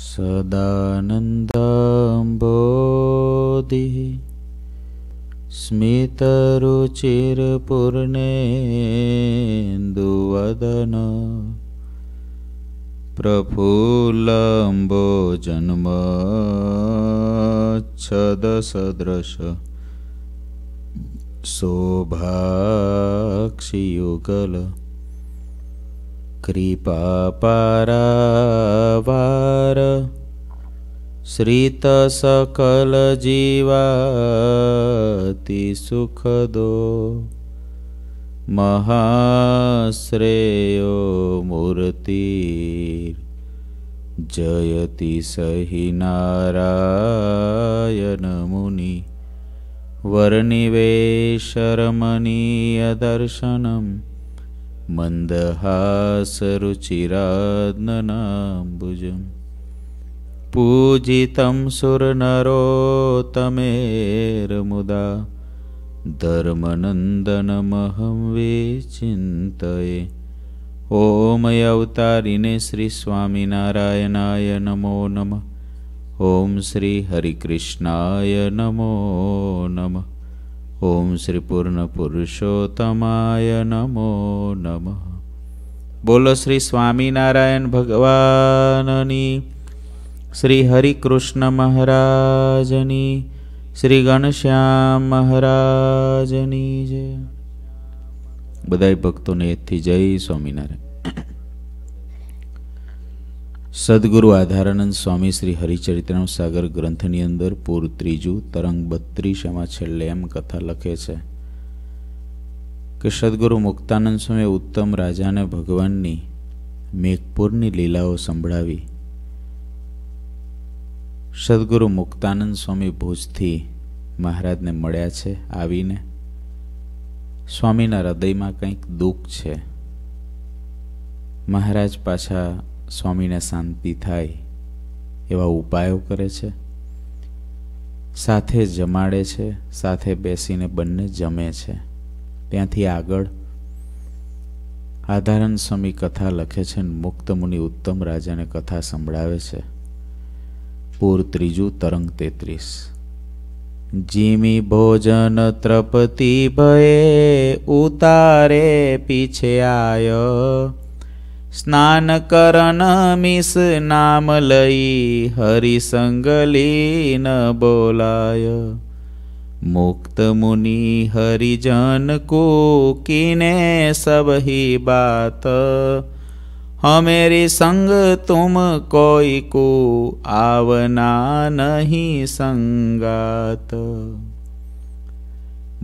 सदानंदा बोधि स्मितरुचिरपूर्णेन्दुवदन प्रफुल्लम्बोजन्मच्छदसदृश शोभाक्षियुगल कृपापारावार श्रितसकलजीवातिसुखदो महाश्रेयो मूर्तिर्जयति सहि नारायणमुनि वर्णिवेशरमणीयदर्शनम् मंदहासरुचिरात्मनाम्बुजम् पूजितं सुरनरोत्तमेर्मुदा धर्मनन्दनमहं विचिन्तये। ॐ अवतारिणे श्री स्वामिनारायणाय नमो नमः। ॐ श्री हरिकृष्णाय नमो नमः। ओम श्री पूर्ण पुरुषोत्तमाय नमो नमः। बोलो श्री स्वामीनारायण भगवाननी, श्री हरि कृष्ण महाराजनी, श्री गणश्याम महाराजनी जय। बधाई भक्तों ने थी जय स्वामीनारायण। सदगुरु आधारानंद स्वामी श्री हरिचरित्रामृत सागर ग्रंथनी अंदर पूर त्रीजू तरंग 32 में छेल्ले एम कथा लखे छे कि सदगुरु मुक्तानंद स्वामी उत्तम राजा ने भगवान नी मेघपुरनी लीलाओं संभळावी। सदगुरु मुक्तानंद स्वामी भुज थी महाराज ने मळ्या छे। आवीने स्वामीना हृदयमां कंईक दुख छे। महाराज पाछा स्वामीने शांति थाय एवा उपायों करे छे, साथे जमाड़े छे, साथे बेसीने बन्ने जमे छे। त्यांथी आगळ आधारानंद स्वामी कथा लखे छे। मुक्त मुनि उत्तम राजा ने कथा संभळावे छे। पूर त्रीजू तरंग 33। जिमी भोजन त्रपति भये उतारे पीछे आय, स्नान करन मिस नाम लई हरि संग लीन बोलाय। मुक्त मुनि हरिजन को कीने सब ही बात, हमेरी संग तुम कोई को आवना नहीं संगात।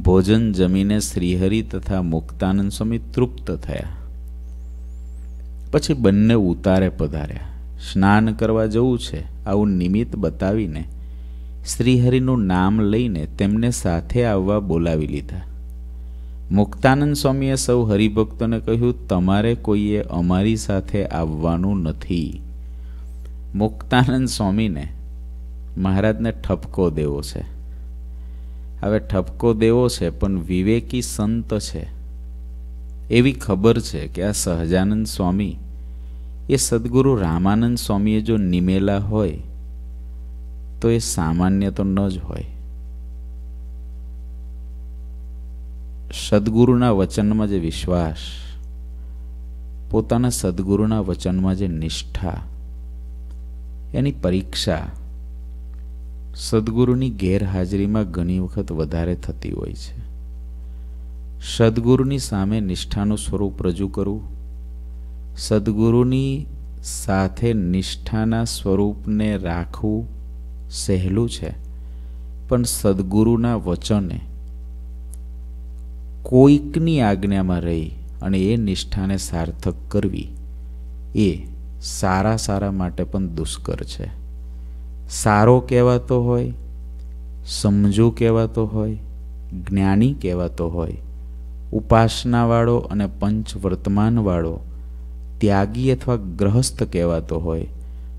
भोजन जमीने श्रीहरि तथा मुक्तानंद स्वामी तृप्त थया पछी बन्ने उतारे पधार्या। स्नान करवा जवुं छे आवुं निमित्त बतावीने श्रीहरिनुं नाम लईने तेमने साथे आववा बोलावी लीधा। मुक्तानंद स्वामीए सौ हरिभक्तोने कह्युं, तमारे कोईए अमारी साथे आववानुं नथी। मुक्तानंद स्वामीने महाराजने ठपको देवो छे। हवे ठपको देवो छे पण विवेकी संत छे एवी खबर छे कि आ सहजानंद स्वामी ए सद्गुरु रामानंद स्वामीए जो निमेला होय तो ए सामान्य तो न ज होय। सद्गुरुना वचनमा जे विश्वास, पोताना सद्गुरुना वचनमा जे निष्ठा, एनी परीक्षा सद्गुरुनी गैरहाजरीमां घणी वखत वधारे थती होय छे। सद्गुरुनी सामे निष्ठानुं स्वरूप रजू करवुं, सद्गुरुनी साथे निष्ठाना स्वरूपने राखवुं सहेलुं छे पण सद्गुरुना वचने कोईकनी आज्ञा में रही अने ए निष्ठाने सार्थक करवी ए सारा सारा माटे पण दुष्कर छे। सारो कहेवातो होय, समझू कहेवातो होय, ज्ञानी कहेवातो होय, उपासनावाळो अने पंचवर्तमानवाळो त्यागी अथवा गृहस्थ कहेवातो होय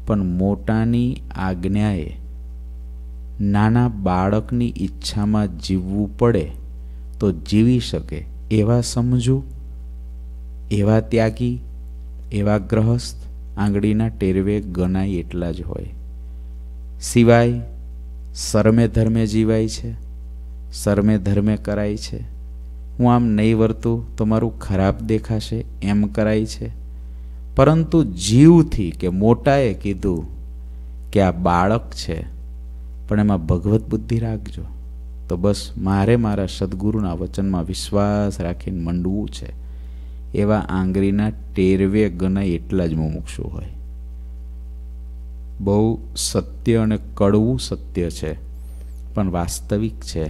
पण मोटानी आज्ञाए नाना बाळकनी इच्छामां जीववुं पड़े तो जीवी सके एवा समझू, एवा त्यागी, एवा गृहस्थ આંગળીના ટેરવે ગણાય એટલા જ હોય, સિવાય શરમે ધર્મે જીવાય છે, શરમે ધર્મે કરાય છે, હું આમ નહીં વર્તું તો મારું ખરાબ દેખાશે એમ કરાય છે. પરંતુ જીવથી કે મોટાએ કીધું કે આ બાળક છે પણ એમાં ભગવત બુદ્ધિ રાખજો, તો બસ મારે મારા સદગુરુના વચનમાં વિશ્વાસ રાખીને મંડવું છે, એવા આંગળીના ટેરવે ગણાય એટલા જ મુમુક્ષુ હોય. બહુ સત્ય અને કડવું સત્ય છે, પણ વાસ્તવિક છે.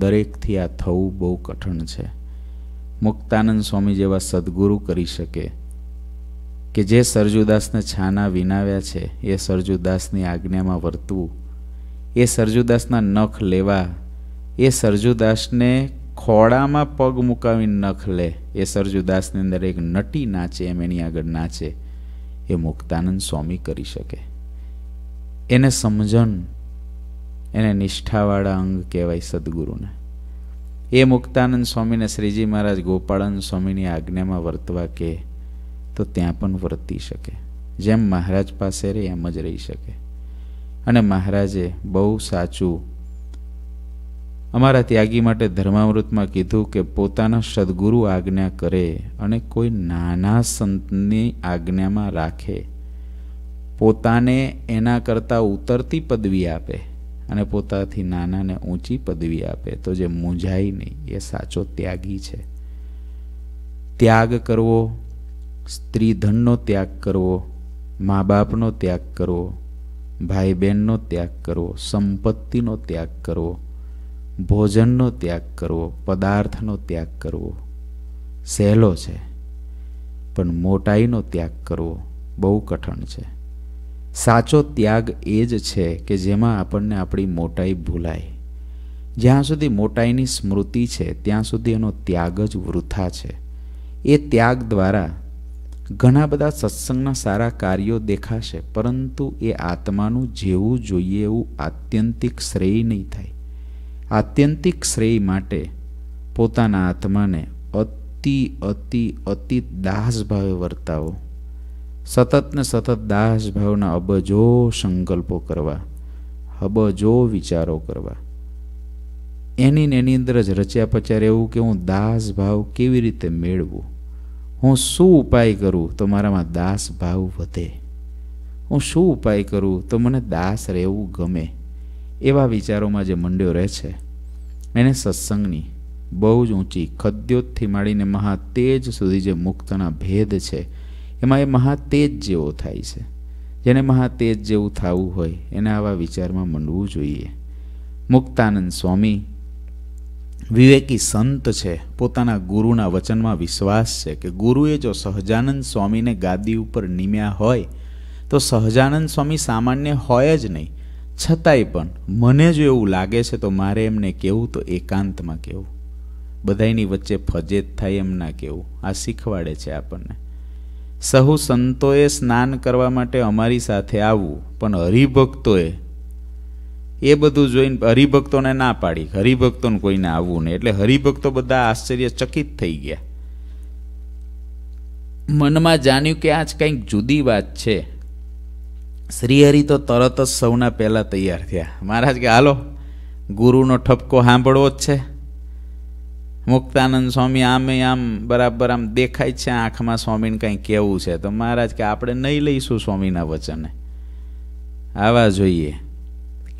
દરેકથી આ થવું બહુ કઠણ છે. મુક્તાનંદ સ્વામી જેવા સદગુરુ કરી શકે, કે જે સરજુદાસને છાના વિનાવ્યા છે એ સરજુદાસની આજ્ઞામાં વર્તવું, એ સરજુદાસના નખ લેવા, એ સરજુદાસને ખોળામાં પગ મુકાવીને નખ લે, એ સરજુદાસની અંદર એક નટી નાચે એમ એની આગળ નાચે, એ મુક્તાનંદ સ્વામી કરી શકે. એને સમજણ, એને નિષ્ઠાવાળા અંગ કહેવાય સદગુરુને. એ મુક્તાનંદ સ્વામીને શ્રીજી મહારાજ ગોપાળાનંદ સ્વામીની આજ્ઞામાં વર્તવા કહે તો ત્યાં પણ વર્તી શકે, જેમ મહારાજ પાસે રહે એમ જ રહી શકે. અને મહારાજે બહુ સાચું અમારા ત્યાગી માટે ધર્મામૃતમાં કીધું કે પોતાના સદગુરુ આજ્ઞા કરે અને કોઈ નાના સંતની આજ્ઞામાં રાખે, પોતાને એના કરતાં ઉતરતી પદવી આપે અને પોતાથી નાનાને ઊંચી પદવી આપે, તો જે મૂંઝાય નહીં એ સાચો ત્યાગી છે. ત્યાગ કરવો, સ્ત્રીધનનો ત્યાગ કરવો, મા બાપનો ત્યાગ કરવો, ભાઈ બહેનનો ત્યાગ કરવો, સંપત્તિનો ત્યાગ કરવો, ભોજનનો ત્યાગ કરવો, પદાર્થનો ત્યાગ કરવો સહેલો છે, પણ મોટાઈનો ત્યાગ કરવો બહુ કઠણ છે. સાચો ત્યાગ એ જ છે કે જેમાં આપણને આપણી મોટાઈ ભૂલાય. જ્યાં સુધી મોટાઈની સ્મૃતિ છે ત્યાં સુધી એનો ત્યાગ જ વૃથા છે. એ ત્યાગ દ્વારા ઘણા બધા સત્સંગના સારા કાર્યો દેખાશે, પરંતુ એ આત્માનું જેવું જોઈએ એવું આત્યંતિક શ્રેય નહીં થાય. આત્યંતિક શ્રેય માટે પોતાના આત્માને અતિ અતિ અતિ દાસભાવે વર્તાવો, સતત ને સતત દાસભાવના અબજો સંકલ્પો કરવા, અબજો વિચારો કરવા, એની અંદર જ રચ્યા પચ્યા રહેવું કે હું દાસભાવ કેવી રીતે મેળવું, હું શું ઉપાય કરું તો મારામાં દાસભાવ વધે, હું શું ઉપાય કરું તો મને દાસ રહેવું ગમે, એવા વિચારોમાં જે મંડ્યો રહે છે એને સત્સંગની બહુ જ ઊંચી ખદ્યોતથી માંડીને મહાતેજ સુધી જે મુક્તના ભેદ છે એમાં એ મહાતેજ જેવો થાય છે. જેને મહાતેજ જેવું થવું હોય એને આવા વિચારમાં મંડવું જોઈએ. મુક્તાનંદ સ્વામી વિવેકી સંત છે, પોતાના ગુરુના વચનમાં વિશ્વાસ છે કે ગુરુએ જો સહજાનંદ સ્વામીને ગાદી ઉપર નીમ્યા હોય તો સહજાનંદ સ્વામી સામાન્ય હોય જ નહીં, છતાંય પણ મને જો એવું લાગે છે તો મારે એમને કહેવું તો એકાંતમાં કહેવું, બધાની વચ્ચે ફજેત થાય એમ ના કહેવું. આ શીખવાડે છે આપણને. સહુ સંતોએ સ્નાન કરવા માટે અમારી સાથે આવવું, પણ હરિભક્તોએ એ બધું જોઈને હરિભક્તોને ના પાડી, હરિભક્તોને કોઈને આવવું નહીં. એટલે હરિભક્તો બધા આશ્ચર્યચકિત થઈ ગયા, મનમાં જાણ્યું કે આ જ કંઈક જુદી વાત છે. શ્રીહરિ તો તરત જ સૌના પહેલાં તૈયાર થયા. મહારાજ કે હાલો, ગુરુનો ઠપકો સાંભળવો જ છે. મુક્તાનંદ સ્વામી આમે આમ બરાબર આમ દેખાય છે, આંખમાં સ્વામીને કંઈ કહેવું છે. તો મહારાજ કે આપણે નહીં લઈશું સ્વામીના વચને, આવા જોઈએ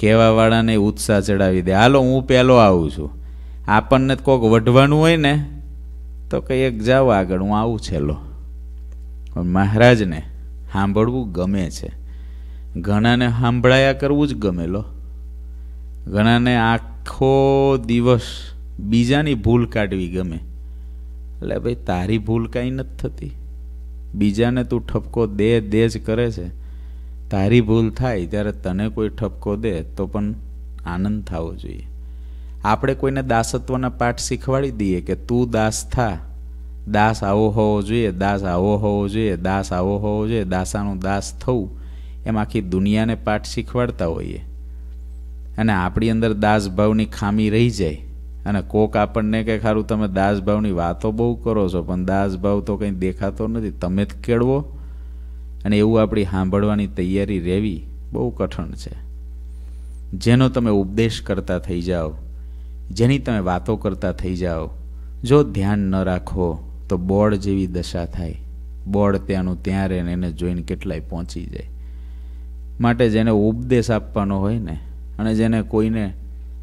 કહેવાવાળાને ઉત્સાહ ચડાવી દે. હાલો હું પહેલો આવું છું, આપણને કોઈક વઢવાનું હોય ને તો કંઈ જાઓ આગળ, હું આવું છેલ્લો. મહારાજને સાંભળવું ગમે છે, ઘણાને સાંભળાયા કરવું જ ગમેલો, ઘણાને આખો દિવસ બીજાની ભૂલ કાઢવી ગમે. એટલે ભાઈ તારી ભૂલ કાંઈ નથી થતી, બીજાને તું ઠપકો દે દે જ કરે છે. તારી ભૂલ થાય ત્યારે તને કોઈ ઠપકો દે તો પણ આનંદ થવો જોઈએ. આપણે કોઈને દાસત્વના પાઠ શીખવાડી દઈએ કે તું દાસ થા, દાસ આવો હોવો જોઈએ, દાસ આવો હોવો જોઈએ, દાસ આવો હોવો જોઈએ, દાસાનું દાસ થવું, એમ આખી દુનિયાને પાઠ શીખવાડતા હોઈએ અને આપણી અંદર દાસભાવની ખામી રહી જાય. અને કોક આપણને કે ખારું તમે દાસભાવની વાતો બહુ કરો છો પણ દાસભાવ તો કંઈ દેખાતો નથી, તમે જ કેળવો. અને એવું આપણી સાંભળવાની તૈયારી રહેવી બહુ કઠણ છે. જેનો તમે ઉપદેશ કરતા થઈ જાઓ, જેની તમે વાતો કરતા થઈ જાઓ, જો ધ્યાન ન રાખો તો બોળ જેવી દશા થાય. બોળ ત્યાંનું ત્યાં રહે ને એને જોઈને કેટલાય પહોંચી જાય. માટે જેને ઉપદેશ આપવાનો હોય ને અને જેને કોઈને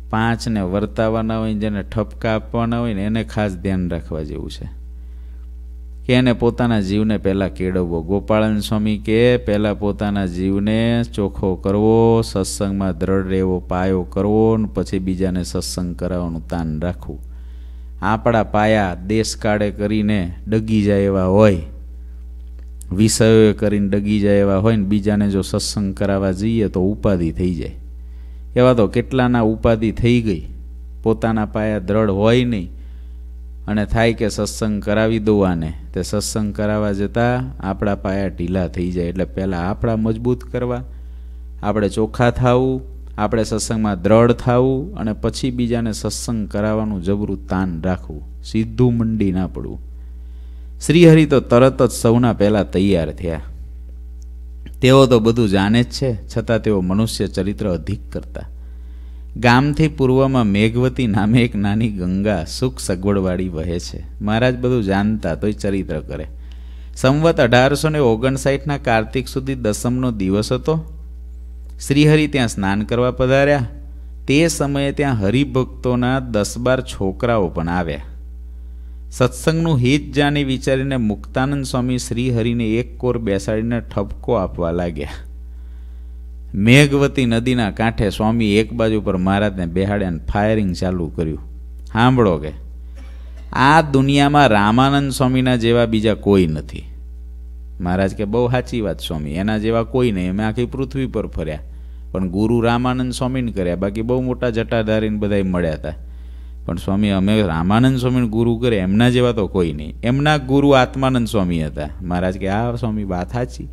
પાંચને વર્તાવાના હોય, જેને ઠપકા આપવાના હોય ને એને ખાસ ધ્યાન રાખવા જેવું છે કે એને પોતાના જીવને પહેલાં કેળવવો. ગોપાળાનંદ સ્વામી કે પહેલાં પોતાના જીવને ચોખ્ખો કરવો, સત્સંગમાં દ્રઢ રહેવો, પાયો કરવો ને પછી બીજાને સત્સંગ કરાવવાનું તાન રાખવું. આપણા પાયા દેશકાળે કરીને ડગી જાય એવા હોય, વિષયોએ કરીને ડગી જાય એવા હોય ને બીજાને જો સત્સંગ કરાવવા જઈએ તો ઉપાધિ થઈ જાય. એવા તો કેટલાના ઉપાધિ થઈ ગઈ, પોતાના પાયા દ્રઢ હોય નહીં અને થાય કે સત્સંગ કરાવી દઉં આને, તે સત્સંગ કરાવવા જતાં આપણા પાયા ઢીલા થઈ જાય. એટલે પહેલાં આપણા મજબૂત કરવા, આપણે ચોખ્ખા થવું, આપણે સત્સંગમાં દ્રઢ થવું અને પછી બીજાને સત્સંગ કરાવવાનું જબરું તાન રાખવું. સીધું મંડી ના પડવું. શ્રીહરિ તો તરત જ સૌના પહેલાં તૈયાર થયા. તેઓ તો બધું જાણે જ છે, છતાં તેઓ મનુષ્ય ચરિત્ર અધિક કરતા. ગામથી પૂર્વમાં મેઘવતી નામે એક નાની ગંગા સુખ સગવડવાળી વહે છે. મહારાજ બધું જાણતા તોય ચરિત્ર કરે. સંવત 1859ના કાર્તિક સુધી 10મનો દિવસ હતો. શ્રીહરિ ત્યાં સ્નાન કરવા પધાર્યા. તે સમયે ત્યાં હરિભક્તોના 10-12 છોકરાઓ પણ આવ્યા. સત્સંગનું હિત જાણી વિચારીને મુક્તાનંદ સ્વામી શ્રીહરિને એક કોર બેસાડીને ઠપકો આપવા લાગ્યા. મેઘવતી નદીના કાંઠે સ્વામી એક બાજુ પર મહારાજને બેહાડ્યાને ફાયરિંગ ચાલુ કર્યું. સાંભળો કે આ દુનિયામાં રામાનંદ સ્વામીના જેવા બીજા કોઈ નથી. મહારાજ કે બહુ સાચી વાત સ્વામી, એના જેવા કોઈ નહીં. અમે આખી પૃથ્વી પર ફર્યા પણ ગુરુ રામાનંદ સ્વામીને કર્યા. બાકી બહુ મોટા જટાધારીને બધા મળ્યા હતા પણ સ્વામી અમે રામાનંદ સ્વામીને ગુરુ કર્યા, એમના જેવા તો કોઈ નહીં. એમના ગુરુ આત્માનંદ સ્વામી હતા. મહારાજ કે આ સ્વામી વાત સાચી.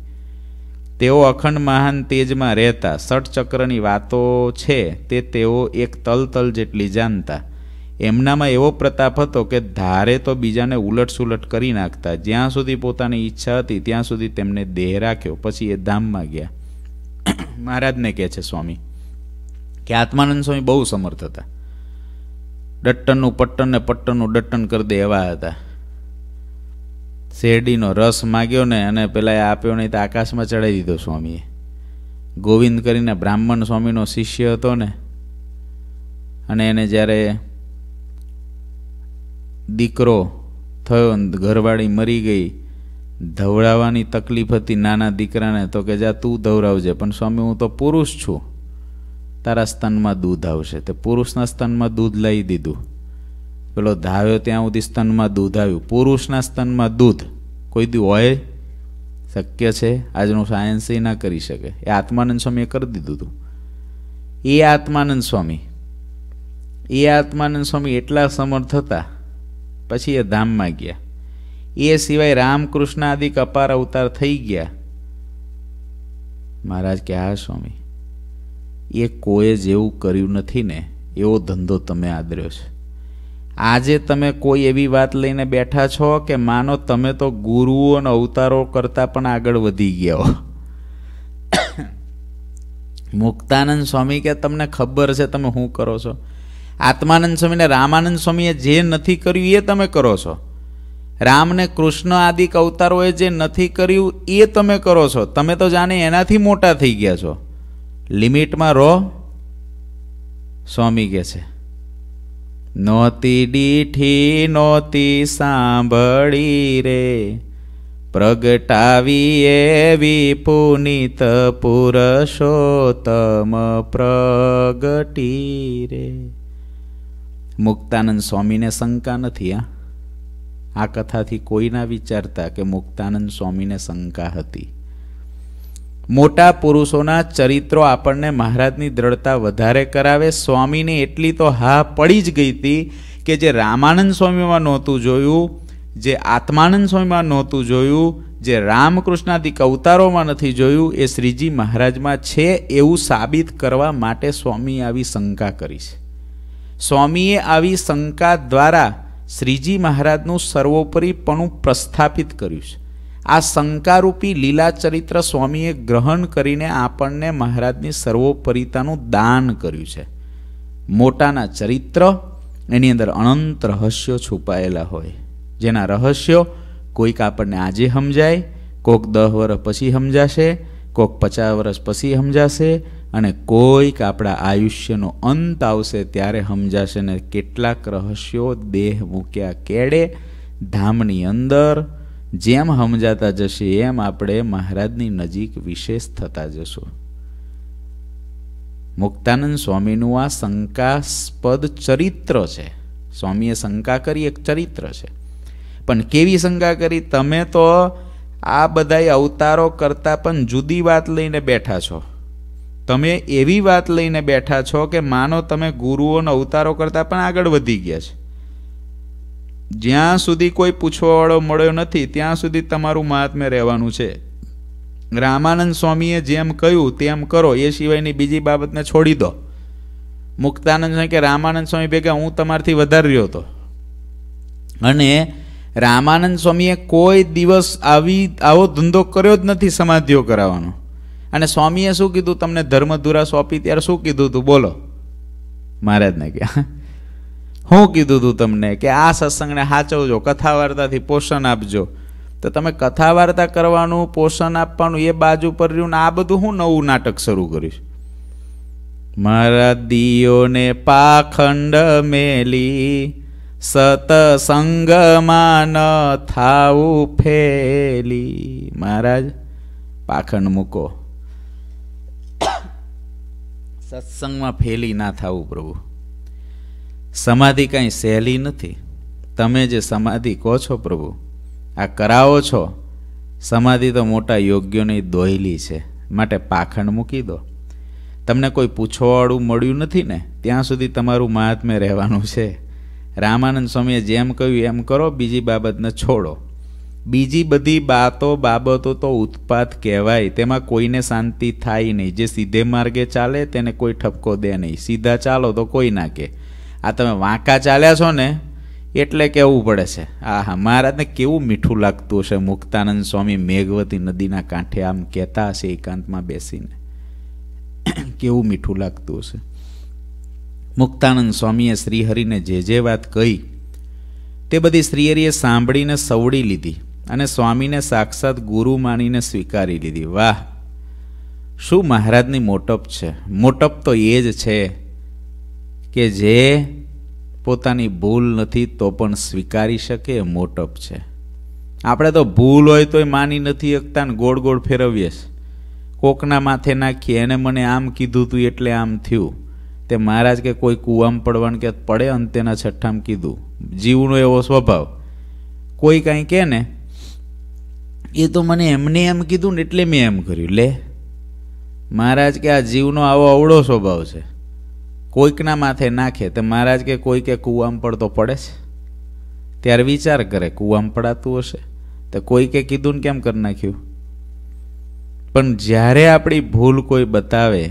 તેઓ અખંડ મહાન તેજમાં રહેતા. 60 ચક્રની વાતો છે તે તેઓ એક તલ જેટલી જાણતા. એમનામાં એવો પ્રતાપ હતો કે ધારે તો બીજાને ઉલટસુલટ કરી નાખતા. જ્યાં સુધી પોતાની ઈચ્છા હતી ત્યાં સુધી તેમને દેહ રાખ્યો, પછી એ ધામમાં ગયા. મહારાજને કહે છે સ્વામી કે આત્માનંદ સ્વામી બહુ સમર્થ હતા. ડટ્ટનનું પટ્ટન ને પટ્ટનનું ડટ્ટન કરી દે એવા હતા. શેરડીનો રસ માગ્યો ને અને પેલા આપ્યો નહીં તો આકાશમાં ચડાવી દીધો સ્વામીએ. ગોવિંદ કરીને બ્રાહ્મણ સ્વામીનો શિષ્ય હતો ને, અને એને જ્યારે દીકરો થયો, ઘરવાળી મરી ગઈ, ધવડાવવાની તકલીફ હતી નાના દીકરાને, તો કે જા તું ધવડાવજે. પણ સ્વામી હું તો પુરુષ છું, તારા સ્તનમાં દૂધ આવશે. તે પુરુષના સ્તનમાં દૂધ લઈ દીધું. પેલો ધાવ્યો ત્યાં સુધી સ્તનમાં દૂધ આવ્યું. પુરુષના સ્તનમાં દૂધ કોઈ દી હોય? શક્ય છે? આજનું સાયન્સ એ ના કરી શકે. એ આત્માનંદ સ્વામીએ કરી દીધું હતું. એ આત્માનંદ સ્વામી એટલા સમર્થ હતા. પછી એ ધામમાં ગયા. એ સિવાય રામકૃષ્ણ આદિક અપાર અવતાર થઈ ગયા. મહારાજ કે હા સ્વામી, એ કોઈએ જેવું કર્યું નથી ને એવો ધંધો તમે આદર્યો છે. આજે તમે કોઈ એવી વાત લઈને બેઠા છો કે માનો તમે તો ગુરુઓ અને અવતારો કરતાં પણ આગળ વધી ગયા. મુક્તાનંદ સ્વામી કે તમને ખબર છે તમે શું કરો છો. આત્માનંદ સ્વામીને રામાનંદ સ્વામીએ જે નથી કર્યું એ તમે કરો છો. રામને કૃષ્ણ આદિક અવતારોએ જે નથી કર્યું એ તમે કરો છો. તમે તો જાણે એનાથી મોટા થઈ ગયા છો. લિમિટમાં રહો. સ્વામી કહે છે નહોતી દીઠી નહોતી સાંભળી રે પ્રગટાવી એવી પુનિત પુરુષોત્તમ પ્રગટી રે. મુક્તાનંદ સ્વામીને શંકા નથી. આ કથાથી કોઈ ના વિચારતા કે મુક્તાનંદ સ્વામીને શંકા હતી. મોટા પુરુષોના ચરિત્રો આપણને મહારાજની દ્રઢતા વધારે કરાવે. સ્વામીને એટલી તો હા પડી જ ગઈ હતી કે જે રામાનંદ સ્વામીમાં નહોતું જોયું, જે આત્માનંદ સ્વામીમાં નહોતું જોયું, જે રામકૃષ્ણાદિક અવતારોમાં નથી જોયું, એ શ્રીજી મહારાજમાં છે એવું સાબિત કરવા માટે સ્વામીએ આવી શંકા કરી છે. સ્વામીએ આવી શંકા દ્વારા શ્રીજી મહારાજનું સર્વોપરીપણું પ્રસ્થાપિત કર્યું છે. आ शंकारूपी लीलाचरित्र स्वामीए ग्रहण करीने आपणने महाराजनी सर्वोपरितानुं दान कर्युं छे। मोटाना चरित्र एनी अंदर अनंत रहस्यो छुपायेला होय, जेना रहस्यो कोईक आपणने आजे समजाय, कोक 10 वर्ष पछी समजाशे, कोक 50 वर्ष पछी समजाशे अने कोईक आपणा आयुष्यनो अंत आवशे त्यारे समजाशे। ने केटलाक रहस्यो देह मूक्या केडे धामनी अंदर जेम समजाता जशे एम आपणे महाराजनी नजीक विशेष थता जशो। मुक्तानंद स्वामीनुं आ शंकास्पद चरित्र छे। स्वामीए शंका करी एक चरित्र छे, पण केवी शंका करी? तमे तो आ बधाई अवतारो करता पण जुदी बात लईने बैठा छो। तमे एवी बात लईने बैठा छो के मानो तमे गुरुओना अवतारो करता पण आगळ वधी गया छो। ज्यां सुधी कोई पूछवावाळो मळ्यो नथी त्यां सुधी तमारुं महात्म्य रहेवानुं छे। रामानंद स्वामीए जेम कह्युं तेम करो ए सिवायनी बीजी बाबतने छोड़ी दो। मुक्तानंद ने के रामानंद स्वामी भेगा हूँ तमारथी वधारे रह्यो तो। अने रामानंद स्वामीए कोई दिवस आवो धंधो कर्यो ज नथी समाधिओ करावानो। अने स्वामीए शुं कीधुं? तमने धर्मधुरा सौंपी त्यारे शुं कीधुं तुं बोलो? महाराजने कह्या हुं कीधुं तुं तमने के आ सत्संगने साचवजो, कथा वार्ताथी पोषण आपजो। तो तमे कथा वार्ता करवानुं, पोषण आपवानुं ए बाजू पर रह्युं ने आ बधुं हुं नवुं नाटक शरू करीश। महाराज दियोने पाखंड मेली सतसंगमां न थावुं फेली। महाराज पाखंड मूको, सत्संग में फेली ना थावुं। प्रभु समाधि कहीं सहेली नहीं। तमे जे समाधि कहो छो प्रभु आ करावो छो, समाधि तो मोटा योग्योनी दोहेली छे, माटे पाखंड मूकी दो। तमने कोई पूछवावाळुं मळ्युं नथी ने त्यां सुधी तमारुं महात्म्य रहेवानुं छे। रामानंद स्वामीए जेम कह्युं एम करो, बीजी बाबतने छोड़ो। बीजी बधी बाबतो तो उत्पात कहेवाय, तेमां कोईने शांति थाय नहीं। जे सीधे मार्गे चाले तेने कोई ठपको दे नहीं। सीधा चालो तो कोई ना कहे। आ तमे वांका चाल्या छो ने एटले कहेवुं पड़े छे। आहा, महाराजने केवुं मीठुं लागतुं हशे मुक्तानंद स्वामी मेघवती नदीना कांठे आम कहेता हशे एकांतमां बेसीने। केवुं मीठुं लागतुं हशे। मुक्तानंद स्वामीए श्रीहरिने जे वात कही ते बधी श्रीहरिए सांभळीने सवड़ी लीधी अने स्वामीने साक्षात गुरु मानीने स्वीकारी लीधी। वाह, शुं महाराजनी मोटप छे। मोटप तो ए ज छे के जे पोतानी भूल नथी तो पण स्वीकारी शके, मोटप छे। आपणे तो भूल होय तोय मानी नथी हकता ने गोड़ गोड़ फेरवीए छे। कोकना माथे नाखीए एने मने आम कीधुं तुं एटले आम थयुं। ते महाराज के कोई कुआम पड़वान के पड़े अंतेना छठ्ठाम कीधुं। जीवनो एवो स्वभाव, कोई कांई कहे ने ए तो मने एमने एम कीधुं ने एटले मैं एम कर्युं। ले महाराज के आ जीवनो आवो अवड़ो स्वभाव छे। कोईकना माथे नाखे तो महाराज के कोई के कुआम पड़तो पड़े छे त्यारे विचार करे कुआम पड़ातुं हशे तो कोई के कीधुं ने केम कर नाख्युं। पण ज्यारे आपणी भूल कोई बतावे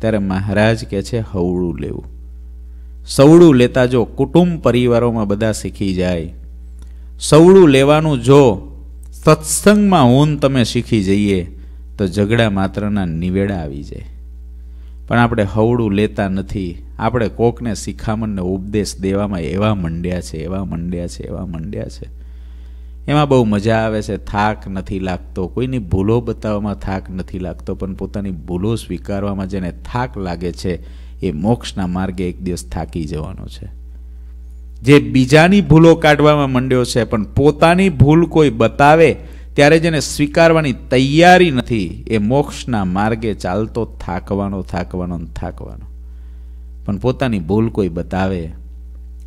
त्यारे महाराज कहे छे हवड़ू लेवू। सवड़ू लेता जो कुटुंब परिवारों में बदा सीखी जाए, सवड़ू लेवानू जो सत्संग में होन तमे सीखी जाइए तो झगड़ा मात्रना निवेड़ा आवी जाए। पण आपणे हवड़ू लेता नथी। आपणे कोकने शिखामणने उपदेश देवामां एवा मंड्या छे, एवा मंड्या छे, एवा मंड्या छे। एमां बहु मजा आवे छे। थाक नथी लागतो, कोईनी भूलो बताववामां थाक नथी लागतो, पण पोतानी भूलो स्वीकारवामां जेने थाक लागे छे ए मोक्षना मार्गे एक दिवस थाकी जवानो छे। जे बीजानी भूलो काढवामां मंड्यो छे पण पोतानी भूल कोई बतावे त्यारे जेने स्वीकारवानी तैयारी नथी ए मोक्षना मार्गे चालतो थाकवानो थाकवानो थाकवानो। पण पोतानी भूल कोई बतावे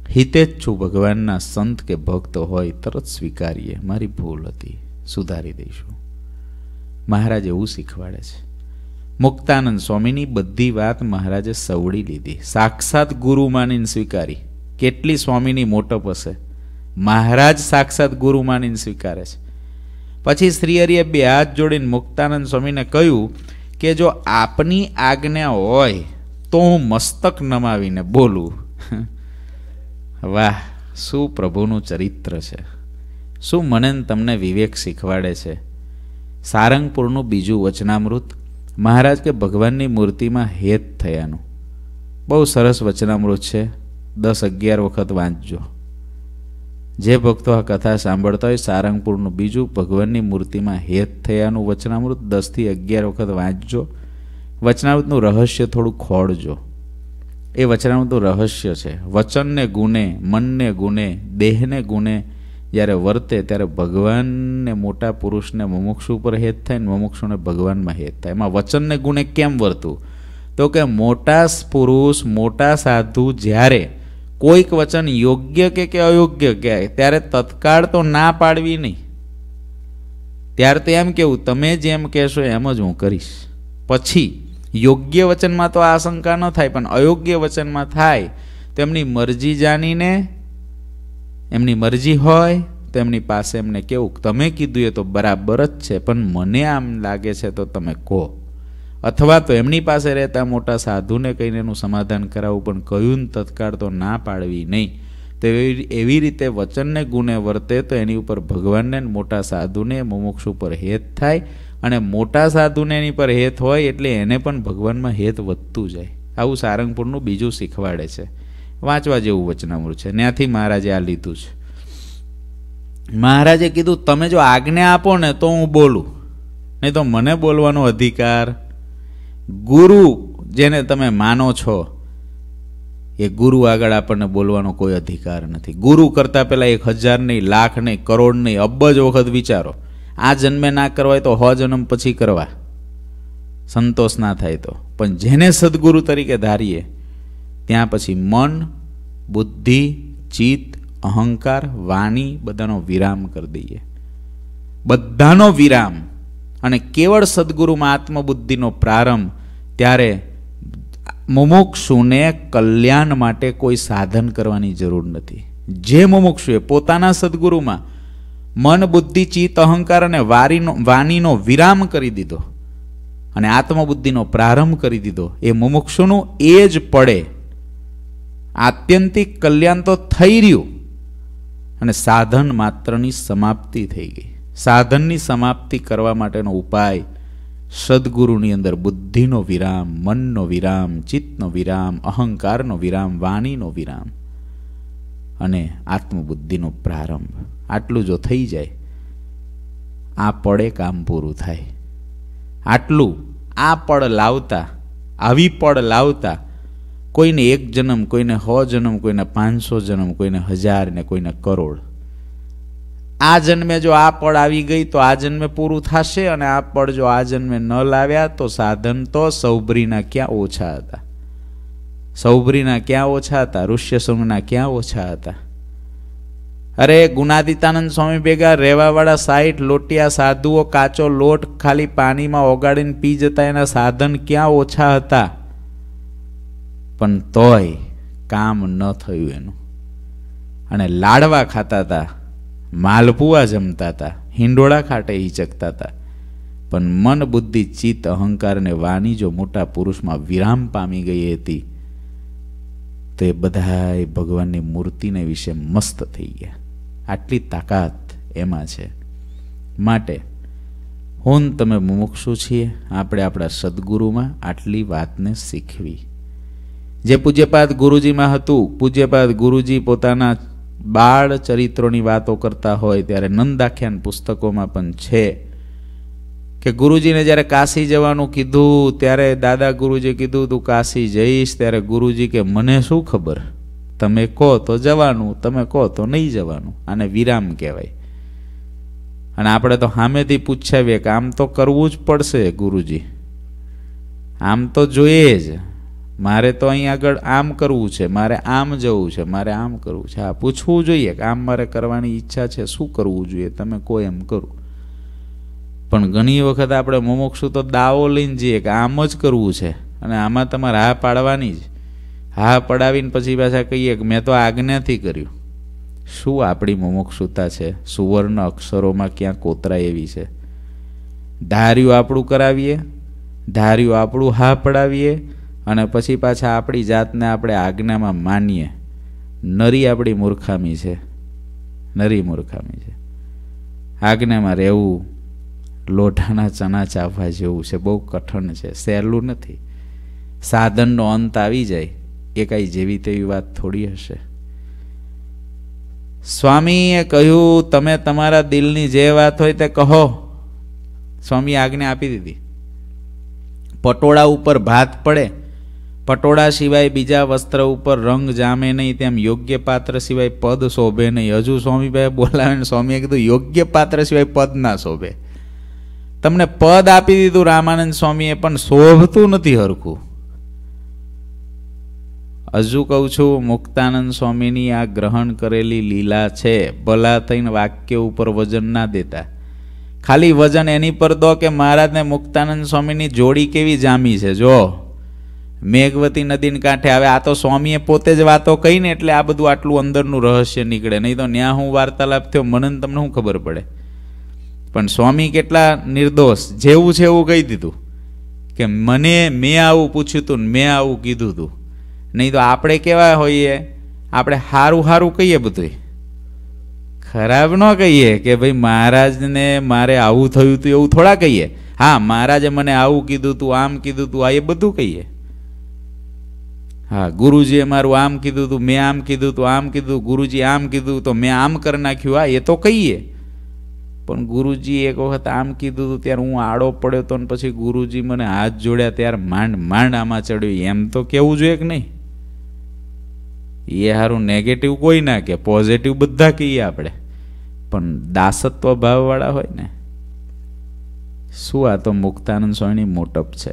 हितेच्छू भगवानना संत के भक्त होय तरत स्वीकारीए। मारी भूल हती, सुधारी दईशुं। महाराज एवुं शीखवाडे छे। मुक्तानंद स्वामीनी बधी वात महाराजे सवड़ी लीधी, साक्षात गुरु मानीने स्वीकारी। केटली स्वामीनी मोटप हशे। महाराज साक्षात गुरु मानीने स्वीकारे छे। पछी श्रीहरिए बे हाथ जोड़ीने मुक्तानंद स्वामीने कह्युं के जो आपनी आज्ञा होय तो हूँ मस्तक नमावीने बोलूँ। वाह, शुं प्रभुनुं चरित्र छे। શું મને તમને વિવેક શીખવાડે છે? સારંગપુરનું બીજું વચનામૃત મહારાજ કે ભગવાનની મૂર્તિમાં હેત થયાનું બહુ સરસ વચનામૃત છે, 10-11 વખત વાંચજો. જે ભક્તો આ કથા સાંભળતા હોય સારંગપુરનું બીજું ભગવાનની મૂર્તિમાં હેત થયાનું વચનામૃત 10-11 વખત વાંચજો. વચનામૃતનું રહસ્ય થોડું ખોળજો. એ વચનામૃતનું રહસ્ય છે વચનને ગુને, મનને ગુને, દેહને ગુને જ્યારે વર્તે ત્યારે ભગવાનને, મોટા પુરુષને મુમુક્ષુ ઉપર હેત થાય ને મુમુક્ષુને ભગવાનમાં હેત થાય. એમાં વચનને ગુણે કેમ વર્તવું? તો કે મોટા પુરુષ, મોટા સાધુ જ્યારે કોઈક વચન યોગ્ય કે અયોગ્ય કહે ત્યારે તત્કાળ તો ના પાડવી નહીં. ત્યારે તો એમ કહેવું તમે જેમ કહેશો એમ જ હું કરીશ. પછી યોગ્ય વચનમાં તો આ આશંકા ન થાય, પણ અયોગ્ય વચનમાં થાય તો એમની મરજી જાણીને, એમની મરજી હોય તો એમની પાસે એમને કહેવું તમે કીધું એ તો બરાબર જ છે પણ મને આમ લાગે છે તો તમે કહો. અથવા તો એમની પાસે રહેતા મોટા સાધુને કહીને એનું સમાધાન કરાવવું, પણ કહ્યું તત્કાળ તો ના પાડવી નહીં. તો એવી રીતે વચનને ગુણે વર્તે તો એની ઉપર ભગવાનને, મોટા સાધુને, મુમુક્ષ ઉપર હેત થાય અને મોટા સાધુને એની પર હેત હોય એટલે એને પણ ભગવાનમાં હેત વધતું જાય. આવું સારંગપુરનું બીજું શીખવાડે છે. વાંચવા જેવું વચનામૃત છે. ત્યાંથી મહારાજે આ લીધું છે. મહારાજે કીધું તમે જો આજ્ઞા આપો ને તો હું બોલું, નહીં તો મને બોલવાનો અધિકાર. ગુરુ જેને તમે માનો છો એ ગુરુ આગળ આપણને બોલવાનો કોઈ અધિકાર નથી. ગુરુ કરતાં પહેલાં 1000 નહીં, લાખ નહીં, કરોડ નહીં, અબજ વખત વિચારો. આ જન્મે ના કરવાય તો 100 જન્મ પછી કરવા, સંતોષ ના થાય તો. પણ જેને સદગુરુ તરીકે ધારીએ ત્યાં પછી મન, બુદ્ધિ, ચિત્ત, અહંકાર, વાણી બધાનો વિરામ કરી દઈએ, બધાનો વિરામ, અને કેવળ સદગુરુમાં આત્મબુદ્ધિનો પ્રારંભ. ત્યારે મુમુક્ષુને કલ્યાણ માટે કોઈ સાધન કરવાની જરૂર નથી. જે મુમુક્ષુએ પોતાના સદગુરુમાં મન, બુદ્ધિ, ચિત્ત, અહંકાર અને વાણીનો વિરામ કરી દીધો અને આત્મબુદ્ધિનો પ્રારંભ કરી દીધો, એ મુમુક્ષુનું એ જ પડે. આત્યંતિક કલ્યાણ તો થઈ રહ્યું અને સાધન માત્રની સમાપ્તિ થઈ ગઈ. સાધનની સમાપ્તિ કરવા માટેનો ઉપાય સદગુરુની અંદર બુદ્ધિનો વિરામ, મનનો વિરામ, ચિત્તનો વિરામ, અહંકારનો વિરામ, વાણીનો વિરામ અને આત્મબુદ્ધિનો પ્રારંભ. આટલું જો થઈ જાય આ પડે કામ પૂરું થાય. આટલું આ પડ લાવતા, આવી પડ લાવતા કોઈને 1 જન્મ, કોઈને 100 જન્મ, કોઈને 500 જન્મ, કોઈને 1000 ને કોઈને કરોડ. આ જન્મે જો આ પળ આવી ગઈ તો આ જન્મે પૂરું થશે અને આ પળ જો આ જન્મે ન લાવ્યા તો સાધન તો સૌભરીના ક્યાં ઓછા હતા? સૌભરીના ક્યાં ઓછા હતા? ઋષ્યશૃંગના ક્યાં ઓછા હતા? અરે ગુણાતીતાનંદ સ્વામી ભેગા રહેવાવાળા 60 લોટિયા સાધુઓ કાચો લોટ ખાલી પાણીમાં ઓગાળીને પી જતા એના સાધન ક્યાં ઓછા હતા? પણ તોય કામ ન થયું એનું. અને લાડવા ખાતા હતા, માલપુઆ જમતા હતા, હિંડોળા ખાટે હિંચકતા હતા, પણ મન, બુદ્ધિ, ચિત્ત, અહંકાર અને વાણી જો મોટા પુરુષમાં વિરામ પામી ગઈ હતી તો એ બધાએ ભગવાનની મૂર્તિને વિશે મસ્ત થઈ ગયા. આટલી તાકાત એમાં છે. માટે હું તમે મુમુક્ષુ છીએ, આપણે આપણા સદગુરુમાં આટલી વાતને શીખવી. જે પૂજ્યપાદ ગુરુજીમાં હતું, પૂજ્યપાદ ગુરુજી પોતાના બાળ ચરિત્રોની વાતો કરતા હોય ત્યારે નંદાખ્યાન પુસ્તકોમાં પણ છે કે ગુરુજીને જ્યારે કાશી જવાનું કીધું ત્યારે દાદા ગુરુજીએ કીધું તું કાશી જઈશ, ત્યારે ગુરુજી કે મને શું ખબર, તમે કહો તો જવાનું, તમે કહો તો નહીં જવાનું. આને વિરામ કહેવાય. અને આપણે તો સામેથી પૂછાવીએ કે આમ તો કરવું જ પડશે ગુરુજી, આમ તો જોઈએ જ, મારે તો અહીં આગળ આમ કરવું છે, મારે આમ જવું છે, મારે આમ કરવું છે. હા, પૂછવું જોઈએ કે આમ મારે કરવાની ઈચ્છા છે, શું કરવું જોઈએ, તમે કોઈ એમ કરું. પણ ઘણી વખત આપણે મુમુક્ષુ તો દાવો લઈને જઈએ કે આમ જ કરવું છે અને આમાં તમારે હા પાડવાની જ. હા પડાવીને પછી પાછા કહીએ કે મેં તો આજ્ઞાથી કર્યું. શું આપણી મુમુક્ષુતા છે? સુવર્ણ અક્ષરોમાં ક્યાં કોતરાય એવી છે. ધાર્યું આપણું કરાવીએ, ધાર્યું આપણું હા પડાવીએ અને પછી પાછા આપણી જાતને આપણે આજ્ઞામાં માનીએ. નરી આપણી મૂર્ખામી છે, નરી મૂર્ખામી છે. આજ્ઞામાં રહેવું લોઢાના ચણા ચાવવા જેવું છે, બહુ કઠણ છે, સહેલું નથી. સાધનનો અંત આવી જાય એ કાંઈ જેવી તેવી વાત થોડી હશે. સ્વામીએ કહ્યું તમે તમારા દિલની જે વાત હોય તે કહો. સ્વામી આજ્ઞા આપી દીધી. પટોળા ઉપર ભાત પડે, પટોળા સિવાય બીજા વસ્ત્ર ઉપર રંગ જામે નહીં, તેમ યોગ્ય પાત્ર સિવાય પદ શોભે નહીં. હજુ સ્વામીભાઈ બોલાવીને સ્વામીએ કીધું યોગ્ય પાત્ર સિવાય પદ ના શોભે. તમને પદ આપી દીધું રામાનંદ સ્વામીએ પણ શોભતું નથી હરખું. હજુ કહું છું, મુક્તાનંદ સ્વામીની આ ગ્રહણ કરેલી લીલા છે. ભલા થઈને વાક્ય ઉપર વજન ના દેતા. ખાલી વજન એની પર દો કે મહારાજને મુક્તાનંદ સ્વામીની જોડી કેવી જામી છે. જો મેઘવતી નદીને કાંઠે, હવે આ તો સ્વામીએ પોતે જ વાતો કહીને એટલે આ બધું આટલું અંદરનું રહસ્ય નીકળે, નહીં તો ન્યા હું વાર્તાલાપ થયો મને તમને શું ખબર પડે. પણ સ્વામી કેટલા નિર્દોષ, જેવું છે એવું કહી દીધું કે મને મેં આવું પૂછ્યું હતું, મેં આવું કીધું હતું. નહીં તો આપણે કેવા હોઈએ, આપણે સારું સારું કહીએ, બધું ખરાબ ન કહીએ કે ભાઈ મહારાજને મારે આવું થયું હતું એવું થોડા કહીએ. હા, મહારાજે મને આવું કીધું હતું, આમ કીધું હતું, આ એ બધું કહીએ. હા, ગુરુજીએ મારું આમ કીધું હતું, મેં આમ કીધું હતું, આમ કીધું, ગુરુજી આમ કીધું તો મેં આમ કરી નાખ્યું, આ એ તો કહીએ. પણ ગુરુજી એક વખત આમ કીધું હતું ત્યારે હું આડો પડ્યો હતો ને પછી ગુરુજી મને હાથ જોડ્યા ત્યારે માંડ માંડ આમાં ચડ્યું, એમ તો કહેવું જોઈએ કે નહીં? એ સારું નેગેટિવ કોઈ ના કે પોઝિટિવ બધા કહીએ આપણે, પણ દાસત્વ ભાવવાળા હોય ને શું. આ તો મુક્તાનંદ સ્વામીની મોટપ છે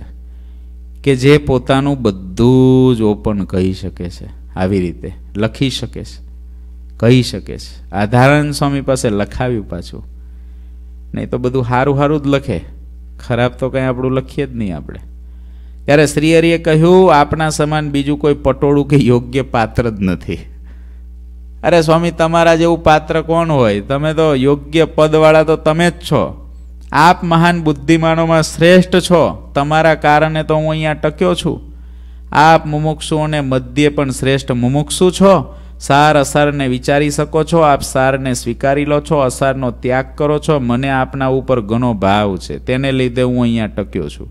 કે જે પોતાનું બધું જ ઓપન કહી શકે છે, આવી રીતે લખી શકે છે, કહી શકે છે. આધારાનંદ સ્વામી પાસે લખાવ્યું પાછું, નહીં તો બધું સારું સારું જ લખે, ખરાબ તો કંઈ આપણું લખીએ જ નહીં આપણે. ત્યારે શ્રી હરિએ કહ્યું આપના સમાન બીજું કોઈ પટોળું કે યોગ્ય પાત્ર જ નથી. અરે સ્વામી, તમારા જેવું પાત્ર કોણ હોય? તમે તો યોગ્ય પદવાળા તો તમે જ છો. આપ મહાન બુદ્ધિમાનોમાં શ્રેષ્ઠ છો. તમારા કારણે તો હું અહીંયા ટક્યો છું. આપ મુમુક્ષુઓને મધ્યે પણ શ્રેષ્ઠ મુમુક્ષુ છો. સાર અસારને વિચારી શકો છો. આપ સારને સ્વીકારી લો છો, અસારનો ત્યાગ કરો છો. મને આપના ઉપર ઘણો ભાવ છે, તેને લીધે હું અહીંયા ટક્યો છું.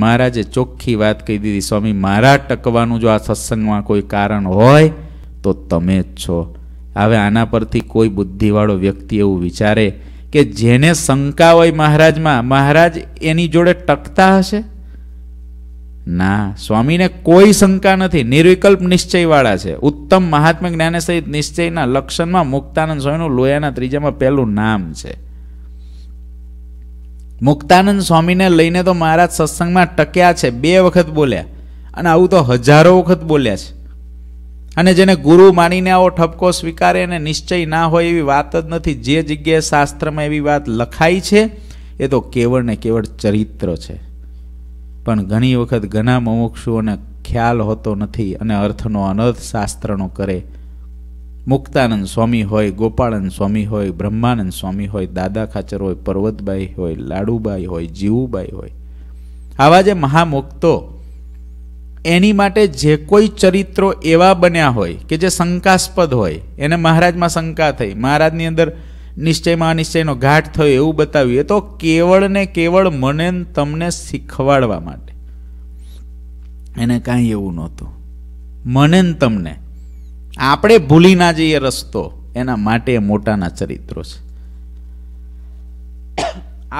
મહારાજે ચોખ્ખી વાત કહી દીધી. સ્વામી, મારા ટકવાનું જો આ સત્સંગમાં કોઈ કારણ હોય તો તમે જ છો. હવે આના પરથી કોઈ બુદ્ધિવાળો વ્યક્તિ એવું વિચારે કે જેને શંકા હોય મહારાજમાં, મહારાજ એની જોડે ટકતા હશે? ના, સ્વામીને કોઈ શંકા નથી. નિર્વિકલ્પ નિશ્ચયવાળા છે. ઉત્તમ મહાત્મ્ય જ્ઞાન સહિત નિશ્ચયના લક્ષણમાં મુક્તાનંદ સ્વામીનું લોયાના ત્રીજામાં પહેલું નામ છે. મુક્તાનંદ સ્વામીને લઈને તો મહારાજ સત્સંગમાં ટક્યા છે, 2 વખત બોલ્યા, અને આવું તો હજારો વખત બોલ્યા છે. અને જેને ગુરુ માનીને આવો ઠપકો સ્વીકારે અને નિશ્ચય ના હોય એવી વાત જ નથી. જે જગ્યાએ શાસ્ત્રમાં એવી વાત લખાઈ છે એ તો કેવળ ને કેવળ ચરિત્ર છે. પણ ઘણી વખત ઘણા મુમુક્ષુઓને ખ્યાલ હોતો નથી અને અર્થનો અનર્થ શાસ્ત્રનો કરે. મુક્તાનંદ સ્વામી હોય, ગોપાળાનંદ સ્વામી હોય, બ્રહ્માનંદ સ્વામી હોય, દાદા ખાચર હોય, પર્વતબાઈ હોય, લાડુબાઈ હોય, જીવુબાઈ હોય, આવા જે મહામુક્તો, એની માટે જે કોઈ ચરિત્રો એવા બન્યા હોય કે જે શંકાસ્પદ હોય, એને મહારાજમાં શંકા થઈ, મહારાજની અંદર નિશ્ચયમાં અનિશ્ચયનો ઘાટ થયો એવું બતાવ્યું, એ તો કેવળ ને કેવળ મને તમને શીખવાડવા માટે. એને કાંઈ એવું નહોતું. મને તમને આપણે ભૂલી ના જઈએ રસ્તો, એના માટે મોટાના ચરિત્રો છે.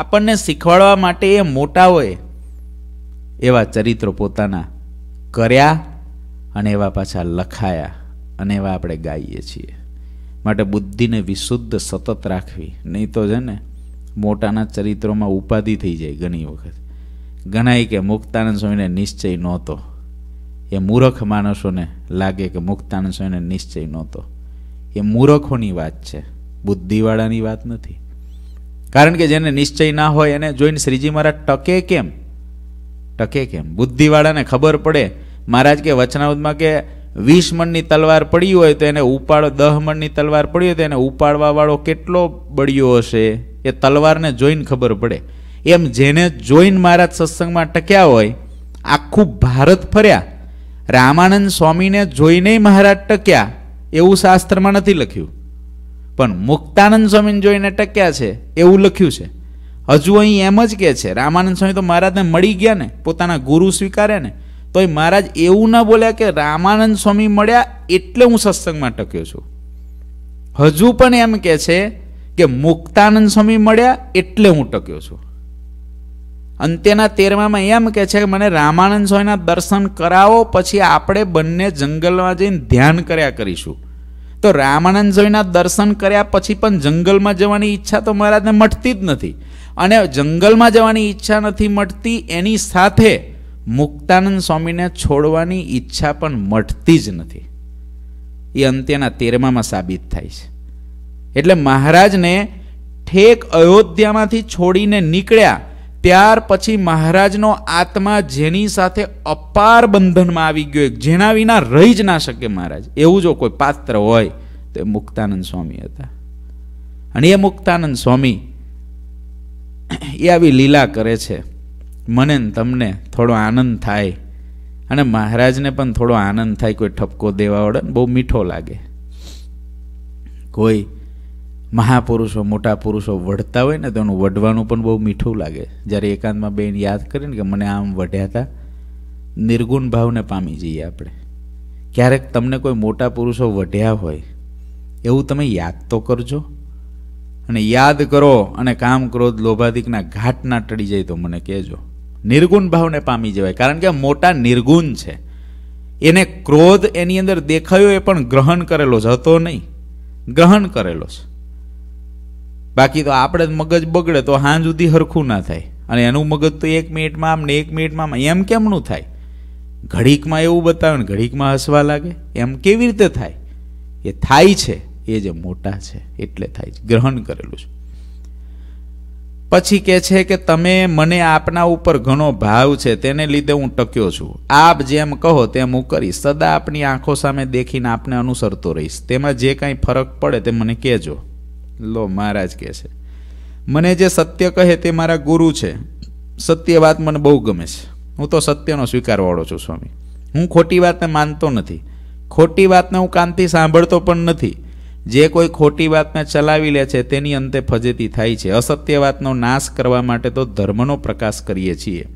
આપણને શીખવાડવા માટે એ મોટા હોય એવા ચરિત્રો પોતાના કર્યા અને એવા પાછા લખાયા અને એવા આપણે ગાઈએ છીએ. માટે બુદ્ધિને વિશુદ્ધ સતત રાખવી, નહીં તો છે ને મોટાના ચરિત્રોમાં ઉપાધિ થઈ જાય. ઘણી વખત ગણાય કે મુક્તાનંદ સ્વામીને નિશ્ચય નહોતો. એ મૂર્ખ માણસોને લાગે કે મુક્તાનંદ સ્વામીને નિશ્ચય નહોતો. એ મૂર્ખોની વાત છે, બુદ્ધિવાળાની વાત નથી. કારણ કે જેને નિશ્ચય ના હોય એને જોઈને શ્રીજી મહારાજ ટકે કેમ? ટકે કેમ? બુદ્ધિવાળાને ખબર પડે. મહારાજ કે વચનામૃતમાં કે 20 મણની તલવાર પડી હોય તો એને ઉપાડો, 10 મણની તલવાર પડી હોય તો એને ઉપાડવાવાળો કેટલો બળ્યો હશે એ તલવારને જોઈને ખબર પડે. એમ જેને જોઈને મહારાજ સત્સંગમાં ટક્યા હોય, આખું ભારત ફર્યા, રામાનંદ સ્વામીને જોઈને મહારાજ ટક્યા એવું શાસ્ત્રમાં નથી લખ્યું. पण मुक्तानंद स्वामी जोईने टक्या छे एवुं लख्युं छे। हजू अहीं एम ज कहे छे रामानंद स्वामी तो महाराजने मळी गया ने पोताना गुरु स्वीकारे ने तो महाराज एवं न बोल्या कि रामानंद स्वामी मळ्या एटले हूँ सत्संग में टक्यो छुं। हजू पण एम कहे छे कि मुक्तानंद स्वामी मळ्या एटले हूँ टक्यो छुं। अंत्यना 13मा में एम कहे छे कि मने रामानंद स्वामीना दर्शन करावो पछी आपणे बंने जंगलमां जईने ध्यान कर्या करीशुं। तो रामानंद स्वामीना दर्शन कर्या पछी पण जंगलमां जवानी इच्छा तो महाराजने मटती ज नथी अने जंगलमां जवानी इच्छा नथी मटती एनी साथे मुक्तानंद स्वामीने छोड़वानी इच्छा पण मटती ज नथी। ए अंत्यना 13मा में साबित थाय छे। एटले महाराजने ठेक अयोध्यामांथी छोड़ीने नीकळ्या त्यार पछी महाराजनो आत्मा जेनी साथे अपार बंधन में आवी गयो जेना विना रही ज ना शके महाराज एवुं जो कोई पात्र होय तो मुक्तानंद स्वामी हता। अने ए मुक्तानंद स्वामी ए आवी लीला करे छे। मने तमने थोड़ो आनंद थाय अने महाराज ने पण थोड़ो आनंद थाय। कोई ठपको देवावड़े बहु मीठो लागे। कोई महापुरुषों मोटा पुरुषों वढ़ता होय ने तो एनु वढ़वानुं पण बहु मीठुं लागे। ज्यारे एकांत में बेन याद करीने के मने आम वढ़्या हता निर्गुण भावने पामी जईए आपणे। क्यारेक तमने कोई मोटा पुरुषों वढ़्या होय एवुं तमे याद तो करजो अने याद करो अने काम क्रोध लोभाधिकना घाट ना टळी जाय तो मने कहेजो। निर्गुण भावने पामी जवाय कारण के मोटा निर्गुण छे। एने क्रोध एनी अंदर देखायो ए पण ग्रहण करेलो ज हतो नहीं ग्रहण करेलो छे। बाकी तो आपणे मगज बगड़े तो हांज सुधी हरखू ना थाय अने एनुं मगज तो एक मिनिट में आम ने एक मिनिट में आम एम केम न थाय। घड़ीक में एवुं बतावे ने घड़ीक में हसवा लागे एम केवी रीते थाय। ए थाय छे ए जे मोटा छे एटले थाय छे ग्रहण करेलुं छे। पछी कहे छे के तमे मने आपना उपर घणो भाव छे तेने लीधे हूँ टक्यो छुं। आप जेम कहो तेम हूँ करीश। सदा आपनी आँखों सामे देखीने आपने अनुसरतो रहीश। तेमां जे कांई फरक पड़े ते मने कहेजो। लो महाराज कहे छे मने जे सत्य कहे ते मारा गुरु छे। सत्य बात मने बहु गमे छे। हूँ तो सत्यनो स्वीकार वाळो छुं स्वामी। हूँ खोटी वातने मानतो नथी। खोटी वातने हूँ कानथी सांभळतो पण नथी। जे कोई खोटी बात में चलावी ले छे तेनी अंते फजेती थाय छे। असत्य वातनो नाश करवा माटे तो धर्मनो प्रकाश करीए छीए।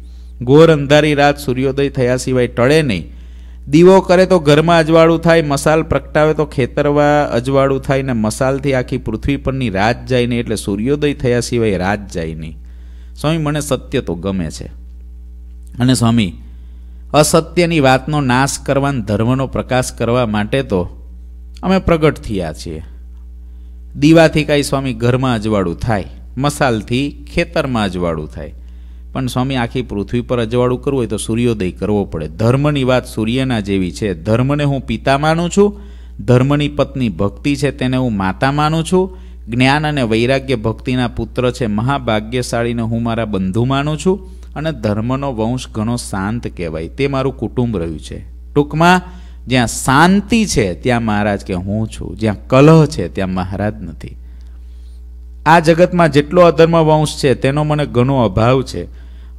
घोर अंधारी रात सूर्योदय थया सिवाय टळे नहीं। दीवो करे तो घर में अजवाड़ू थाय। मसाल प्रगटावे तो खेतरवा अजवाड़ू थाय ने मसाल थी आखी पृथ्वी परनी रात जाय नहीं एटले सूर्योदय थया सिवाय रात जाय नहीं। स्वामी मने सत्य तो गमे छे अने स्वामी असत्यनी वातनो नाश करवान धर्मनो प्रकाश करवा माटे तो अमे प्रगट थया छीए। दीवाथी काई स्वामी घर में अजवाड़ू थाय मसालथी खेतर में अजवाड़ू थाय पण स्वामी आखी पृथ्वी पर अजवाड़ू करवू होय तो सूर्योदय करवो पड़े। धर्मनी वात सूर्यना जेवी छे। धर्मने हूँ पिता मानु छूं। धर्मनी पत्नी भक्ति छे तेने हूँ माता मानु छूं। ज्ञान अने वैराग्य भक्तिना पुत्र छे। महाभाग्यशाळीने हूँ मारा बंधु मानु छूं अने धर्मनो वंश घणो शांत कहेवाय ते मारुं कुटुंब रह्युं छे। टूंकमां ज्यां शांति छे त्यां महाराज के हूँ छूं। ज्यां कलह छे त्यां महाराज नथी। आ जगत में जेटलो अधर्म वंश छे तेनो मने घणो अभाव छे।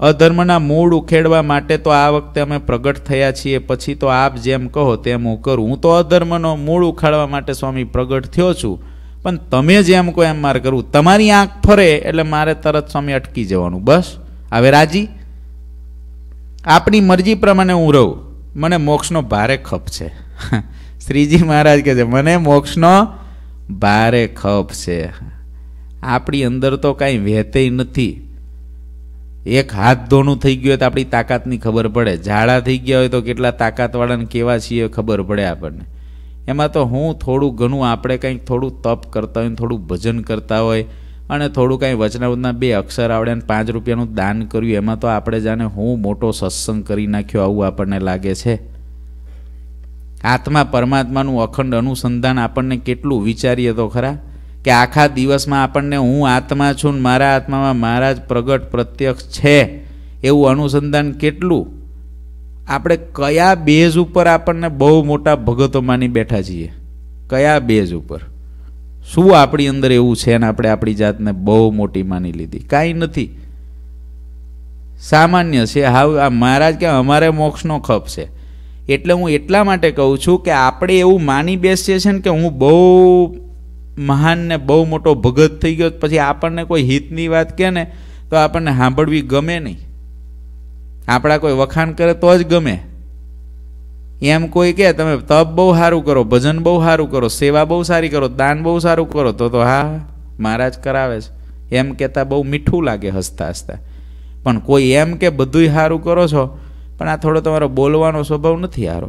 अधर्मना मूळ उखेडवा माटे तो आ वखते अमे प्रगट थया छीए। पछी तो आप जेम कहो तेम हूँ करूँ। हूँ तो अधर्मनो मूळ उखाड़वा माटे स्वामी प्रगट थयो छुं पण तमे जेम कहो एम मार करूँ। तमारी आँख फरे एटले मारे तरत स्वामी अटकी जवानुं। बस हवे राजी आपनी मरजी प्रमाणे हूँ रहूँ। मने मोक्षनो भारे खप छे। श्रीजी महाराज कहे छे मने मोक्षनो भारे खप छे। आपणी अंदर तो कांई वहेतेय नथी। एक हाथ धोणुं थई गयुं होय तो आपणी ताकतनी खबर पड़े। झाड़ा थई गया होय तो केटला ताकतवाळाने केवा छीए खबर पड़े आपणने। एमां तो हुं थोडुं घणुं आपणे कंईक थोडुं तप करता होय थोडुं भजन करता होय अने थोडुं कांई वचनावतना बे अक्षर आवडे अने 5 રૂપિયાનું दान कर्युं एमां तो आपणे जाने हुं मोटो सत्संग करी नाख्यो आવું आपणने लागे छे। आत्मा परमात्मानुं अखंड अनुसंधान आपणने केटलुं विचारीए तो खरा कि आखा दिवस में आपने हूँ आत्मा छू मारा आत्मा में महाराज प्रगट प्रत्यक्ष है एवं अनुसंधान केटलू आपणे कया बेज पर आपने बहु मोटा भगतों मानी बैठा छीए। कया बेज पर शू आपणी अंदर एवं है आपणे आपणी जातने बहु मोटी मानी लीधी। काई नथी सामान्य छे। हाव आ महाराज के अमारे मोक्षनो खप छे एटले हूँ एटला माटे कहूं छूं कि आपणे एवं मानी बेसीए छे ने के हूँ बहु महान ने बहु मोटो भगत थी गयो पछी आपने कोई हितनी बात कहे ने तो आपने सांभळवी गमे नहीं, आपड़ा कोई वखाण करे तो ज गमे। एम कोई कहे तमे तप बहु सारू करो, भजन बहु सारू करो, सेवा बहु सारी करो, दान बहु सारू करो तो हाँ महाराज करावे छे एम कहता बहु मीठू लागे हसता हसता। पण कोई एम के बधुय सारू करो छो पण आ थोड़ो तमारो बोलवानो स्वभाव नथी हारो,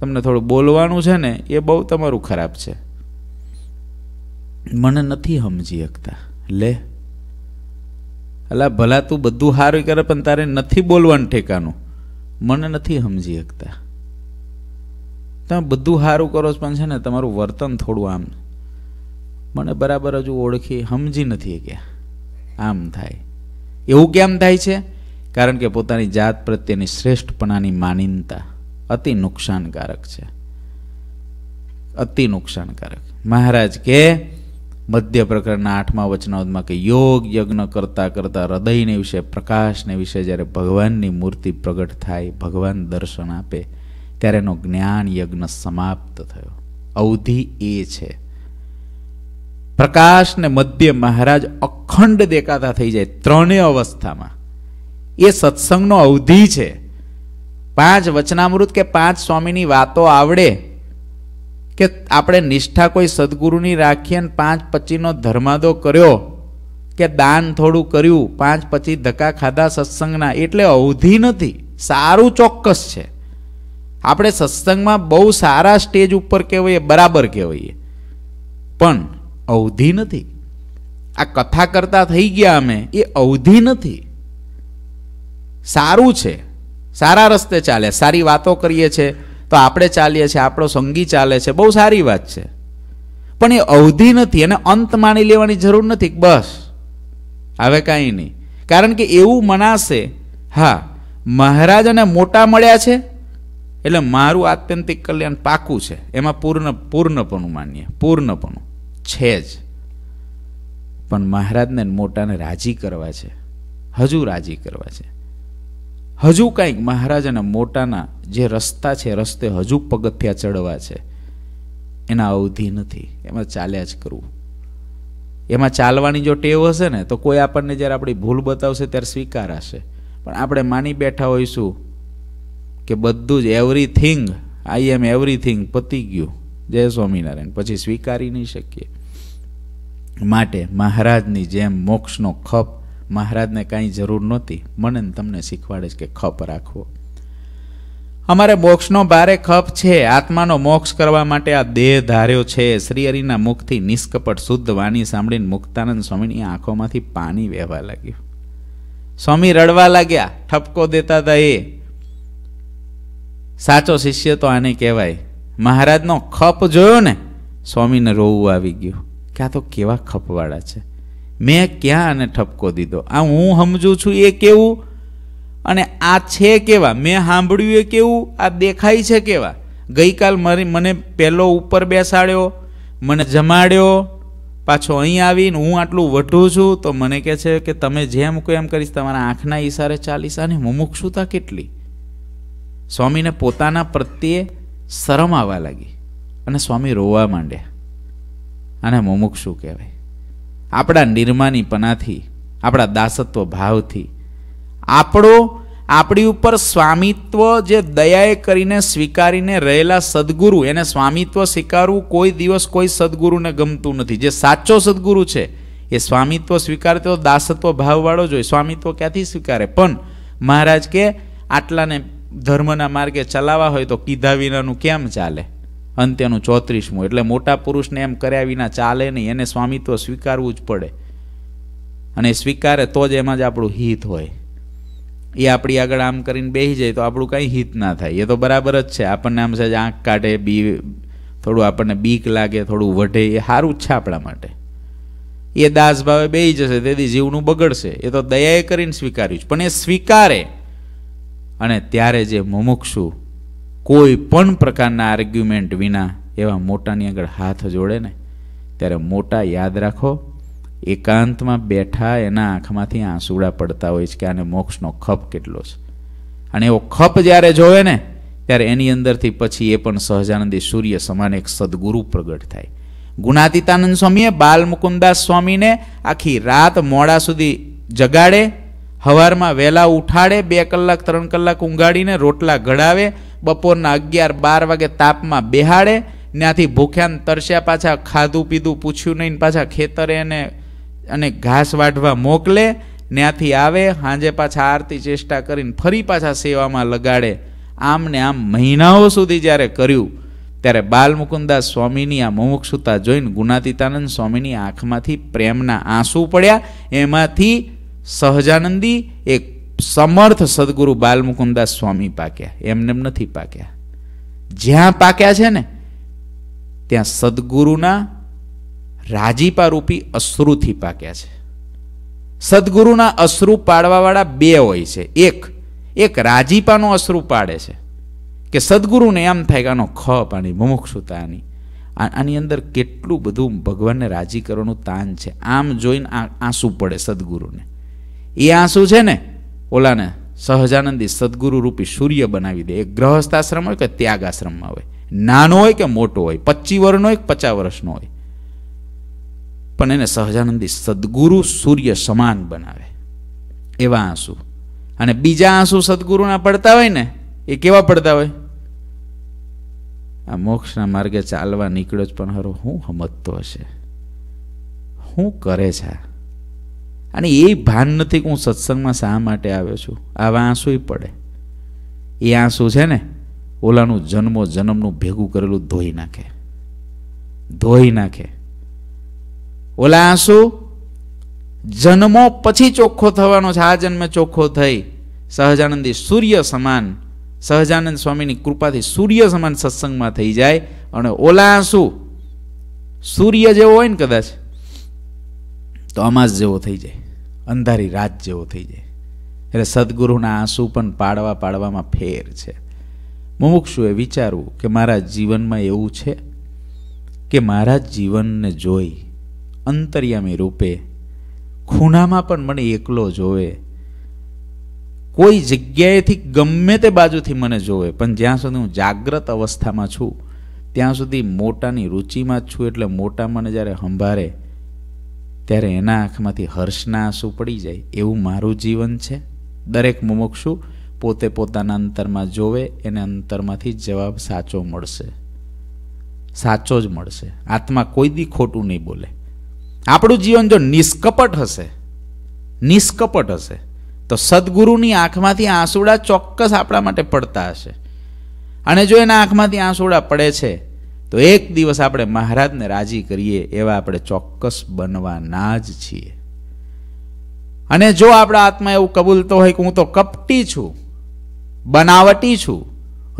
तमने थोड़ो बोलवानुं छे ने ए बहु तमारू खराब छे, मने नथी समजी शकता। ले अला भला तू बधुं सारू करे पण तारे नथी बोलवानुं ठेकाणुं, मने नथी समजी शकता। तमे बधुं सारू करो पण छे ने तमारुं वर्तन थोड़ुं आम मने बराबर हजू ओळखी समजी नथी क्या आम थाय। एवुं केम थाय छे? कारण के पोतानी जात प्रत्येनी श्रेष्ठपणानी मानिंता अति नुकसानकारक छे, अति नुकसानकारक। महाराज के मध्य प्रकरणना 8मा वचनावतमां के योग यज्ञ करता करता हृदयने विषे प्रकाशने विषे ज्यारे भगवाननी मूर्ति प्रगट थाय, भगवान दर्शन आपे त्यारे एनो ज्ञान यज्ञ समाप्त थयो। अवधि ए छे प्रकाश ने मध्य महाराज अखंड देखाता थी जाए त्रणेय अवस्था में। ये सत्संग नो अवधि छे। 5 वचनामृत के 5 स्वामीनी वातो आवड़े के आपणे निष्ठा कोई सद्गुरुनी राखीए 5-25 नो धर्मादो कर्यो के दान थोड़ू कर्यु 5-25 धक्का खाधा सत्संगना एटले अवधि नथी, सारू चोक्कस छे। आपणे सत्संगमां बहु सारा स्टेज उपर कहेवाय बराबर कहेवाय पण अवधि नहीं। आ कथा करता थी गया अमे ये अवधि नहीं, सारू छे, सारा रस्ते चाले, सारी बातों करिए छे तो आपणे चालीए छे, आपणो संगी चाले छे, बहुत सारी बात छे पण ये अवधि नहीं। अने अंत मानी लेवानी जरूर नहीं बस हवे काई नहीं, कारण के एवं मनाशे हाँ महाराज ने मोटा मळ्या छे एटले मारू आत्यंतिक कल्याण पाकू छे, एमां पूर्ण पूर्णपणुं मान्ये, पूर्णपणुं छेज। पण महाराज ने मोटा ने राजी करवा छे, हजू राजी करवा छे, हजू कई महाराज ने मोटा ना जे रस्ता छे रस्ते हजू पगथिया चढ़वा छे, एना अवधि नथी, एमां चाल्या ज करवुं। एमां चालवानी जो टेव हशे ने तो कोई आपणे ज्यारे आपणी भूल बतावशे त्यारे स्वीकाराशे, पण आपणे मानी बैठा होईशुं के बधुं ज एवरीथिंग आई एम एवरीथिंग पती गयुं जय स्वामीनारायण, पछी स्वीकारी नहीं शकीए। माटे महाराजनी जेम मोक्षनो खप महाराजने कांई जरूर नहोती, मने तमने शीखवाड़े छे के खप राखवो। अमारे मोक्षनो भारे खप छे, आत्मानो मोक्ष करवा माटे आ देह धार्यो छे। श्री हरिना मुखथी निष्कपट शुद्ध वाणी सांभळीने मुक्तानंद स्वामीनी आंखोमांथी पाणी वहेवा लाग्युं। स्वामी रड़वा लाग्या, ठपको देता था। ए साचो शिष्य तो आने कहेवाय। महाराज नो खप जोयो ने स्वामी ने रोवुं आवी गयुं के आ तो केवा खपवाड़ा छे, मैं क्या आने ठपको दीधो, आ हूँ समजू छू ए केवुं अने आ छे केवा, मैं सांभळ्युं ए केवुं, आ देखाय छे केवा। गई काल मने पेलो उपर बेसाड्यो, मने जमाड्यो, पाछो अहीं आवीने हूँ आटलुं वढू छूं तो मने कहे छे के तमे जेम कोई एम करीश, तमारा आंखना इशारे चालीस। आने मुमुक्षुता केटली। स्वामीने पोताना प्रत्ये शरम आवा लगी अने स्वामी रोवा मांड्या। आने मुमुक्षु कहेवाय। आपड़ा निर्मानीपणाथी, आपड़ा दासत्व भावथी, आपड़ो आपड़ी उपर स्वामित्व जे दयाए करीने स्वीकारीने रहेला सद्गुरु, एने स्वामित्व स्वीकारवुं कोई दिवस कोई सद्गुरुने गमतुं नथी। जे साचो सद्गुरु छे ए स्वामित्व स्वीकारते तो दासत्व भाववाळो जोईए। स्वामित्व क्यांथी स्वीकारे? पण महाराज के आटलाने धर्मना मार्गे चलावा होय तो कीधा विनानुं केम चाले? अंत्यनु 34मु। एटले मोटा पुरुष ने एम कर्या विना चाले नहीं, एने स्वामित्व स्वीकारवुं ज पड़े अने स्वीकारे तो ज एमां ज आपणुं हित होय। ए आपणी आगळ आम करीने बेही जाए तो आपणुं कांई हित ना थाय, ए तो बराबर ज छे। आपणने आम सज आंख काढे, बी थोडुं आपणने बीक लागे, थोडुं वढे, ए सारुं ज छे आपणा माटे। ए दास भावे बेही जशे तेथी जीवनुं बगड़शे। ए तो दयाए करीने स्वीकार्युं ज, पण ए स्वीकारे अने त्यारे जे मुमुक्षु कोई पण प्रकारना आर्ग्युमेंट विना एवा मोटानी आगळ हाथ जोड़े ने त्यारे मोटा याद राखो एकांत में बैठा एना आंखमांथी आंसूड़ा पड़ता होय छे के आने मोक्षनो खप केटलो छे। अने एवो खप ज्यारे जोवे ने त्यारे एनी अंदरथी पछी ए पण सहजानंदी सूर्य समान एक सद्गुरु प्रगट थाय। गुणातीतानंद स्वामीए बालमुकुंदास स्वामी ने आखी रात मोड़ा सुधी जगाड़े, हवारमां वहेला उठाड़े, 2 कलाक 3 कलाक ઊંઘાડીને रोटला घड़ावे, बपोरना 11-12 वागे तापमां बेहाड़े, त्याथी भूख्यान तरस्या पाछा खाधु पीधु पूछ्यु नहीं पाछा खेतरे अने घास वाढवा मोकले, त्याथी आवे हांजे पाछा आरती चेष्टा करीने फरी पाछा सेवामां लगाड़े। आम ने आम महीनाओ सुधी ज्यारे कर्यु त्यारे बालमुकुंदास स्वामीनी आ मुमुक्षुता जोईने गुणातीतानंद स्वामीनी आंखमांथी प्रेमना आंसू पड्या। एमांथी सहजानंदी एक समर्थ सद्गुरु बालमुकुंदास स्वामी पाक्या, एमनेम नथी पाक्या। ज्यां पाक्या छे ने त्यां सद्गुरुना राजीपा रूपी अश्रुथी पाक्या छे। सद्गुरुना अश्रु पाडवावाळा बे होय छे, एक राजीपानो अश्रु पाडे छे के सद्गुरु ने एम थाय के आनो खप आनी मुमुक्षुतानी आनी अंदर केटलू बधु भगवानने राजी करवानुं तान छे। आम जोईने आंसू पड़े सद्गुरुने। ए आंसू छे ने ओलाने सहजानंदी सद्गुरु रूपी सूर्य बनावी दे। एक गृहस्थ आश्रम होय के त्याग आश्रम मां होय, नानो होय के मोटो होय, 25 वर्षनो होय के 50 वर्षनो होय, पण एने सहजानंदी सद्गुरु सूर्य समान बनावे एवा आंसू। अने बीजा आंसू सद्गुरुना पड़ता होय ने ए केवा पड़ता होय? आ मोक्षना मार्गे चालवा निकळ्यो ज पण हरो हुं समजतो हशे, हुं करे छे अने ए भान नथी के हुं सत्संगमां शा माटे आव्यो छुं। आवा आंसूय पड़े। ए आंसू छे ने ओलानुं जन्मो जन्मनुं भेगुं करेलुं धोई नाखे, धोई नाखे। ओला आंसू जन्मो पछी चोख्खो थवानो छे, आ जन्मे चोख्खो थई सहजानंदी सूर्य समान सहजानंद स्वामीनी कृपाथी सूर्य समान सत्संगमां थई जाय। अने ओला आंसू सूर्य जेवो होय ने कदाच तो अमास जेवो थई जाय, अंधारी रात जेवो थई जाय। એટલે સદ્ગુરુના આંસુ પણ પાડવામાં ફેર છે। મુમુક્ષુએ વિચારવું કે મારા જીવનમાં એવું છે કે મારા જીવનને જોઈ અંતર્યામી રૂપે ખૂણામાં પણ મને એકલો જોવે, कोई जग्याए थी गम्मे ते बाजू थी मने जोवे, पण ज्यां सुधी हूँ जाग्रत अवस्था में छूँ त्यां सुधी मोटानी रुचि में छूँ। एटले मोटा मने ज्यारे हंभारे त्यारे एना आंखमांथी हर्षना आंसू पड़ी जाय। एवुं मारुं जीवन छे। दरेक मुमुक्षु पोते पोताना अंतरमां जोवे, एने अंतरमांथी जवाब साचो मळशे, साचो ज मळशे। आत्मा कोई दी खोटुं नहीं बोले। आपणुं जीवन जो निष्कपट हशे, निष्कपट हशे तो सद्गुरुनी आंखमांथी आंसूड़ा चोक्कस आपणा माटे पड़ता हशे। अने जो एना आंखमांथी आंसूड़ा पड़े छे तो एक दिवस आपणे महाराजने राजी करीए एवा आपणे चोक्कस बनवाना ज छीए। अने जो आपणा आत्मा एवुं कबूलतो होय के हूँ तो कपटी छूं, बनावटी छूं,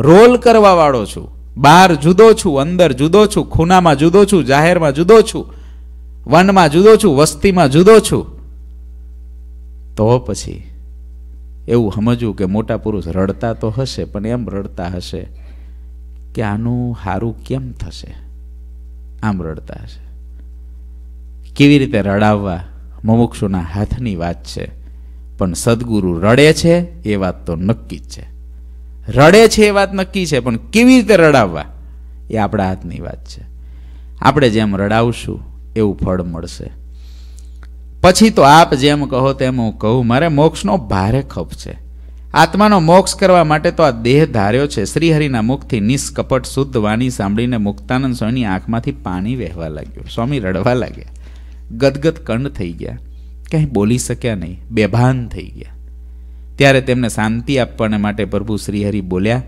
रोल करवा वाळो छूं, बहार जुदो छूं, अंदर जुदो छूं, खूणामां जुदो छूं, जाहेरमां जुदो छूं, वनमां जुदो छूं, वस्तीमां जुदो छूं, तो पछी एवं समझू के मोटा पुरुष रड़ता तो हशे पण एम रड़ता हशे कि आनु हारू केम थशे, आम रड़ता हशे। केवी रीते रड़ावा मुमुक्षुना हाथनी वात छे, पण सद्गुरु रड़े छे ए वात तो नक्की छे। रड़े छे ए वात नक्की छे, पण केवी रीते रड़ावा ए आपड़ा हाथनी वात छे। आपणे जेम रड़ावशुं एवुं फळ मळशे। पछी तो आप जेम कहो तेम हूँ कहूँ। मारे मोक्षनो भारे खप छे। आत्मानो मोक्ष करवा माटे तो आ देह धार्यो छे। श्रीहरिना मुखथी निष्कपट शुद्ध वाणी सांभळीने मुक्तानंद स्वामीनी आंखमांथी पाणी वहेवा लाग्यो। स्वामी रड़वा लाग्या, गदगद कंड थई गया, कहीं बोली शक्या नहीं, बेभान थई गया। त्यारे तेमने शांति आपवाने माटे प्रभु श्रीहरि बोल्या,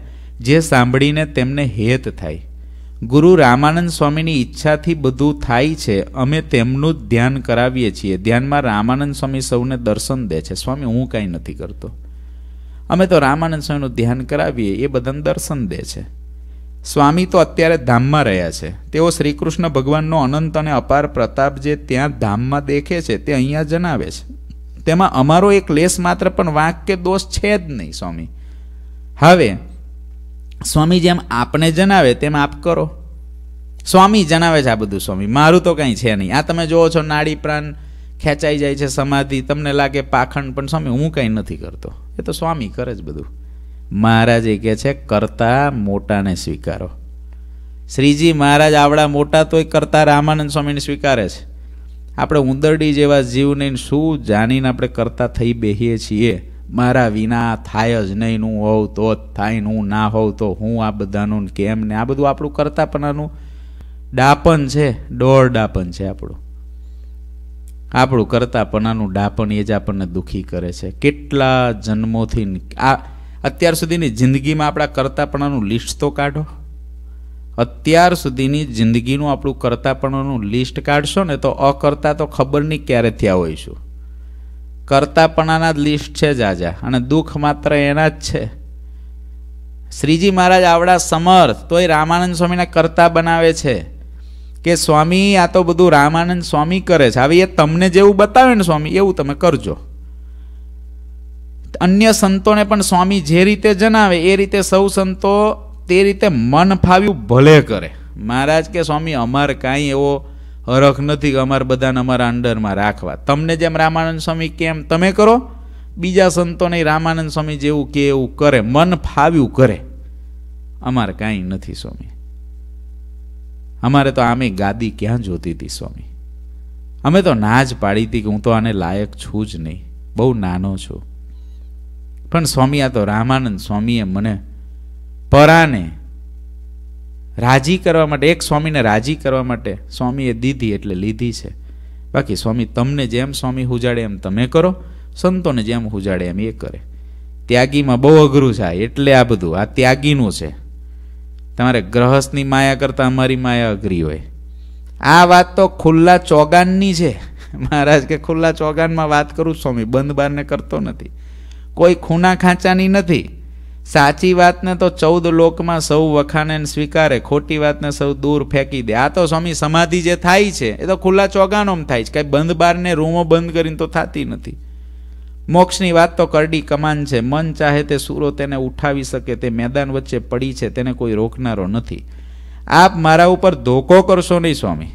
जे सांभळीने तेमने हेत थाय। गुरु रामानंद स्वामीनी इच्छाथी बधुं थाय छे, अमे तेमनुं ज ध्यान करावीए छीए। ध्यानमां रामानंद स्वामी सौने दर्शन दे छे। स्वामी हूँ कांई नथी करतो, अमे तो रामानंद स्वामीनुं ध्यान करावीए, ए बधाने दर्शन दे छे। स्वामी तो अत्यारे धाममां रह्या छे। तेओ श्रीकृष्ण भगवाननो अनंत अने अपार प्रताप जे त्यां धाममां देखे छे ते अहींया जणावे छे। तेमां अमारो एक लेश मात्र पण वांक के दोष छे ज नहीं। स्वामी हवे स्वामी जेम आपने जनावे तेम आप करो। स्वामी जनावे छे आ बधुं। स्वामी मारू तो कहीं छे नहीं। आ तमे जोवो छो नाड़ी प्राण खेंचाई जाय छे, समाधि तमने लागे पाखंड, पण स्वामी हूँ कहीं नथी करतो। ए तो स्वामी करे ज बधुं। महाराज ए कहे छे, करता मोटाने स्वीकारो। શ્રીજી મહારાજ આવડા મોટા તોય કરતા રામાનંદ સ્વામીને સ્વીકારે છે. આપણે ઉંદરડી જેવા જીવને શું જાણીને આપણે કરતા થઈ બેહીએ છીએ, મારા વિના થાય જ નહીં, હું હોઉં તો જ થાય, હું ના હોઉં તો હું, આ બધાનું કેમ ને આ બધું આપણું કરતાપણાનું ડાપણ છે, ડોર ડાપણ છે આપણું. આપણું કરતાપણાનું ડાપણ એ જ આપણને દુઃખી કરે છે. કેટલા જન્મોથી આ અત્યાર સુધીની જિંદગીમાં આપણા કરતાપણાનું લિસ્ટ તો કાઢો. અત્યાર સુધીની જિંદગીનું આપણું કરતાપણાનું લિસ્ટ કાઢશો ને તો અકર્તા તો ખબર નહીં ક્યારે થયા હોઈશું. કરતાપણાના જ લિસ્ટ છે જાજા, અને દુઃખ માત્ર એના જ છે. શ્રીજી મહારાજ આવડા સમર્થ તોય રામાનંદ સ્વામીને કરતા બનાવે છે કે સ્વામી આ તો બધું રામાનંદ સ્વામી કરે છે, હવે એ તમને જેવું બતાવે ને સ્વામી એવું તમે કરજો. અન્ય સંતોને પણ સ્વામી જે રીતે જણાવે એ રીતે સૌ સંતો તે રીતે મન ફાવ્યું ભલે કરે. મહારાજ કે સ્વામી અમારે કાંઈ એવો હરખ નથી કે અમારે બધાને અમારા અંડરમાં રાખવા, તમને જેમ રામાનંદ સ્વામી કેમ તમે કરો, બીજા સંતોને રામાનંદ સ્વામી જેવું કે એવું કરે, મન ફાવ્યું કરે, અમારે કાંઈ નથી સ્વામી. અમારે તો આમે ગાદી ક્યાં જોતી હતી સ્વામી, અમે તો ના જ પાડી હતી કે હું તો આને લાયક છું જ નહીં, બહુ નાનો છું. પણ સ્વામી આ તો રામાનંદ સ્વામીએ મને પરાને રાજી કરવા માટે, એક સ્વામીને રાજી કરવા માટે સ્વામીએ દીધી એટલે લીધી છે. બાકી સ્વામી તમને જેમ સ્વામી હુજાડે એમ તમે કરો, સંતોને જેમ હુજાડે એમ એ કરે. ત્યાગીમાં બહુ અઘરું છે એટલે આ બધું આ ત્યાગીનું છે. તમારે ગ્રહસ્થની માયા કરતાં અમારી માયા અઘરી હોય. આ વાત તો ખુલ્લા ચોગાનની છે. મહારાજ કે ખુલ્લા ચોગાનમાં વાત કરું સ્વામી, બંધ બારને કરતો નથી, કોઈ ખૂણા ખાંચાની નથી. સાચી વાતને તો 14 લોકમાં સૌ વખાણે સ્વીકારે, ખોટી વાતને સૌ દૂર ફેંકી દે. આ તો સ્વામી સમાધિ જે થાય છે એ તો ખુલ્લા ચોગાનોમાં થાય છે, કાંઈ બંધ બારને રૂમો બંધ કરીને તો થતી નથી. મોક્ષની વાત તો કરડી કમાન છે, મન ચાહે તે સૂરો તેને ઉઠાવી શકે, તે મેદાન વચ્ચે પડી છે, તેને કોઈ રોકનારો નથી. આપ મારા ઉપર ધોકો કરશો નહીં સ્વામી,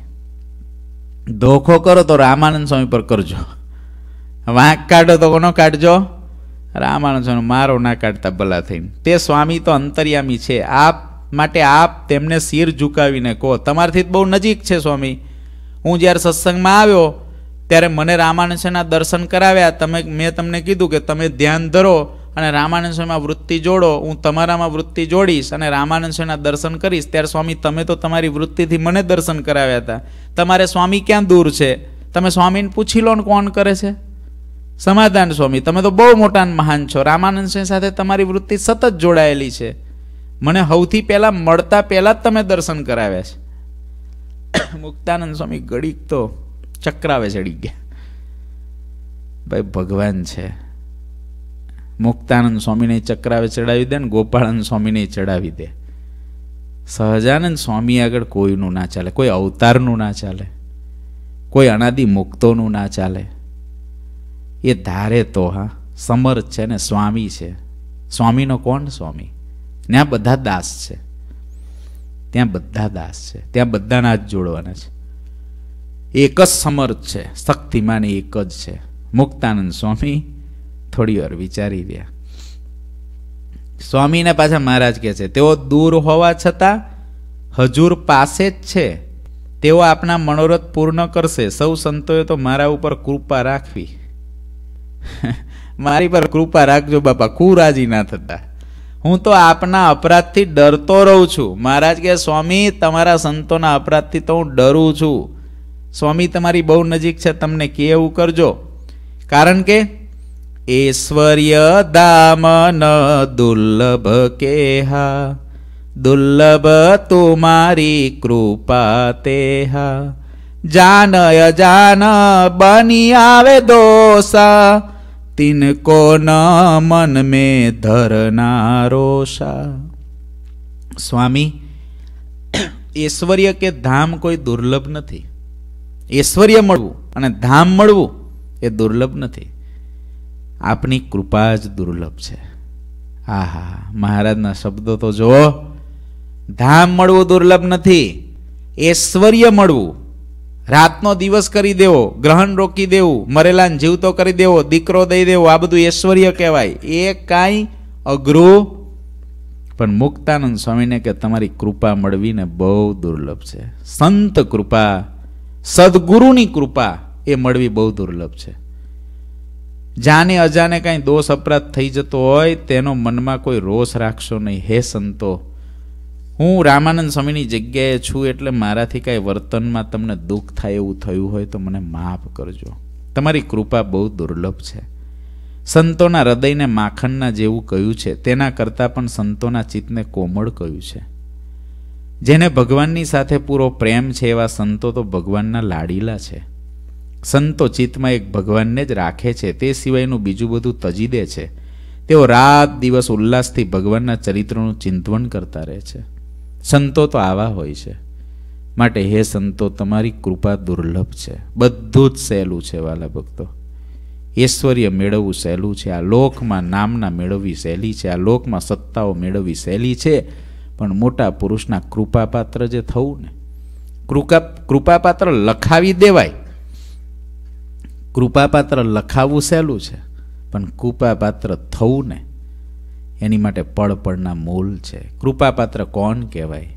ધોકો કરો તો રામાનંદ સ્વામી પર કરજો, વાંક કાઢો તો કોનો કાઢજો, રામાનંદ સ્વામી. મારો ના કાઢતા ભલા થઈને, તે સ્વામી તો અંતર્યામી છે. આપ માટે આપ તેમને શિર ઝુકાવીને કહો, તમારથી બહુ નજીક છે સ્વામી. હું જ્યારે સત્સંગમાં આવ્યો ત્યારે મને રામાનંદ સ્વામીના દર્શન કરાવ્યા, મેં તમને કીધું કે તમે ધ્યાન ધરો અને રામાનંદ સ્વામીમાં વૃત્તિ જોડો, હું તમારામાં વૃત્તિ જોડીશ અને રામાનંદ સ્વામીના દર્શન કરીશ. ત્યારે સ્વામી તમે તો તમારી વૃત્તિથી મને દર્શન કરાવ્યા હતા. તમારે સ્વામી ક્યાં દૂર છે, તમે સ્વામીને પૂછી લો ને કોણ કરે છે. સમાધાન સ્વામી તમે તો બહુ મોટા મહાન છો, રામાનંદ સ્વામી સાથે તમારી વૃત્તિ સતત જોડાયેલી છે, મને સૌથી પહેલાં મળતા પહેલાં જ તમે દર્શન કરાવ્યા છે. મુક્તાનંદ સ્વામી ઘડીક તો ચક્રાવે ચડી ગયા. ભાઈ ભગવાન છે, મુક્તાનંદ સ્વામીને ચક્રાવે ચડાવી દે ને ગોપાળાનંદ સ્વામીને ચડાવી દે. સહજાનંદ સ્વામી આગળ કોઈનું ના ચાલે, કોઈ અવતારનું ના ચાલે, કોઈ અનાદિ મુક્તોનું ના ચાલે. એ ધારે તો હા સમર્થ છે ને સ્વામી છે, સ્વામીનો કોણ સ્વામી, ત્યાં બધા દાસ છે, ત્યાં બધા દાસ છે, ત્યાં બધાના હાથ જોડવાના છે. એક જ સમર્થ છે, શક્તિમાન એક જ છે. મુક્તાનંદ સ્વામી થોડી વાર વિચારી રહ્યા. સ્વામીને પાછા મહારાજ કહે છે તેઓ દૂર હોવા છતાં હજુર પાસે જ છે, તેઓ આપના મનોરથ પૂર્ણ કરશે. સૌ સંતોએ તો મારા ઉપર કૃપા રાખવી, મારી પર કૃપા રાખજો બાપા, કુરાજી ના થતા, હું તો આપના અપરાધથી ડરતો રહું છું. મહારાજ કે સ્વામી તમારા સંતોના અપરાધથી તો હું ડરું છું, સ્વામી તમારી બહુ નજીક છે, તમને કેવું કરજો. કારણ કે ઐશ્વર્ય દામન દુર્લભ કેહા, દુર્લભ તુમારી કૃપા તેહા, जान अजान बनी आवे दोसा, तिनको न मन में धरना रोषा. स्वामी ऐश्वर्य के धाम कोई दुर्लभ नहीं, ऐश्वर्य मळवू अने धाम मळवू ए दुर्लभ नहीं, आपनी कृपा ज दुर्लभ छे. हा हा महाराजना शब्दों तो जो, धाम मळवू दुर्लभ नहीं, ऐश्वर्य मळवू, રાતનો દિવસ કરી દેવો, ગ્રહણ રોકી દેવું, મરેલાને જીવતો કરી દેવો, દીકરો દઈ દેવો, આ બધું ઐશ્વર્ય કહેવાય. એ કાંઈ અઘરું पण मुक्तानंद स्वामीने के तमारी कृपा मळवीने बहु दुर्लभ छे। संत कृपा सद्गुरुनी कृपा ए मळवी बहु दुर्लभ छे। जाने अजाने कहीं दोष अपराध थी जतो होय तेनो मन में कोई रोष राखशो नहीं। हे संतो, हूँ रामानंद स्वामी जगह छू एटले माराथी काई वर्तन में तमने दुख थाय एवुं थयुं होय तो मने माफ करजो। तमारी कृपा बहु दुर्लभ है। संतोना हृदय ने माखणना जेवुं कह्युं छे तेना करता पण संतोना चित्तने कोमल कह्युं छे। जेने भगवाननी साथे पूरो प्रेम छे एवा संतो तो भगवानना लाडीला छे। संतो चित्त में एक भगवान ने ज राखे छे, ते सिवायनु बीजू बधु तजी दे छे। तेओ रात दिवस उल्लास थी भगवानना चरित्रनु चिंतन करता रहे छे। संतो तो आवा होय छे। माटे हे संतो तमारी कृपा दुर्लभ छे। बधुं ज सहेलुं छे वाला भक्तो। ऐश्वर्य मेळववुं सहेलुं छे, आ लोकमां नामना मेळववी सहेली छे, आ लोकमां सत्ताओ मेळववी सहेली छे, पण मोटा पुरुषना कृपापात्र जे थवुं ने कृपापात्र लखावी देवाय। कृपापात्र लखावुं सहेलुं छे पण कृपापात्र थवुं ने एनी माटे पळपळना मोल छे। कृपापात्र कोण कहेवाय?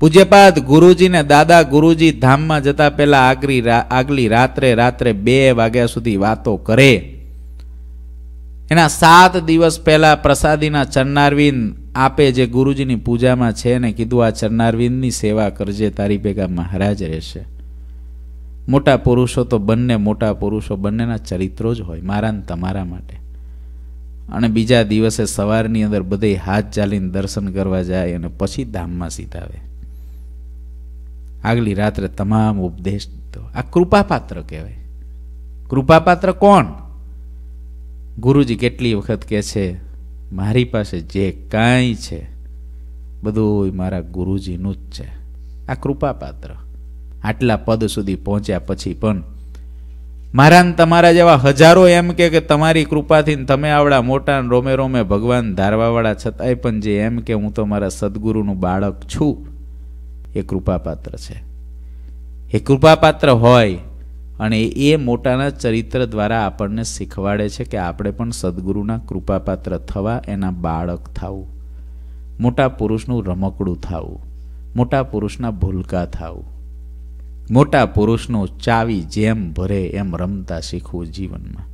पूज्यपाद गुरुजी ने दादा गुरुजी धाम में जता पहला आगली रात्रे 2 वाग्या सुधी वातो करे। एना 7 दिवस पहला प्रसादी चरणारविंद आपे जे गुरुजी नी पूजा में छे ने कीधुं आ चरणारविंद नी सेवा करजे तारी भेगा महाराज रहेशे। मोटा पुरुषो तो बन्ने मोटा पुरुषो बन्नेना चरित्रो ज होय मारा ने तमारा माटे। अने बीजा दिवसे सवारनी अंदर बधे हाथ चालीने दर्शन करवा जाय अने पछी धाम में सीधावे। आगली रात्रे तमाम उपदेश दीधो। आ कृपापात्र कहेवाय। कृपापात्र कोण? गुरुजी केटली वखत कहे छे मारी पासे जे कांई छे बधुं मारा गुरुजीनुं ज छे। आ कृपापात्र। आटला पद सुधी पहोंच्या पछी पण मारा ने तमारा जेवा हजारों एम के तमारी कृपाथी तमे आवड़ा मोटा रोमे रोमे भगवान धारवावाळा छतांय पण जे एम के हूँ तो मारा सद्गुरुनुं बाळक छूं ए कृपापात्र छे। ए कृपापात्र होय अने ए मोटाना चरित्र द्वारा आपणने शीखवाडे छे के आपणे पण सद्गुरुना कृपापात्र थवा, एना बाळक थावुं, मोटा पुरुषनुं रमकड़ुं थावुं, मोटा पुरुषना भूलका थावुं, मोटा पुरुषनो चावी जेम भरे एम रमता शीखवू। जीवन में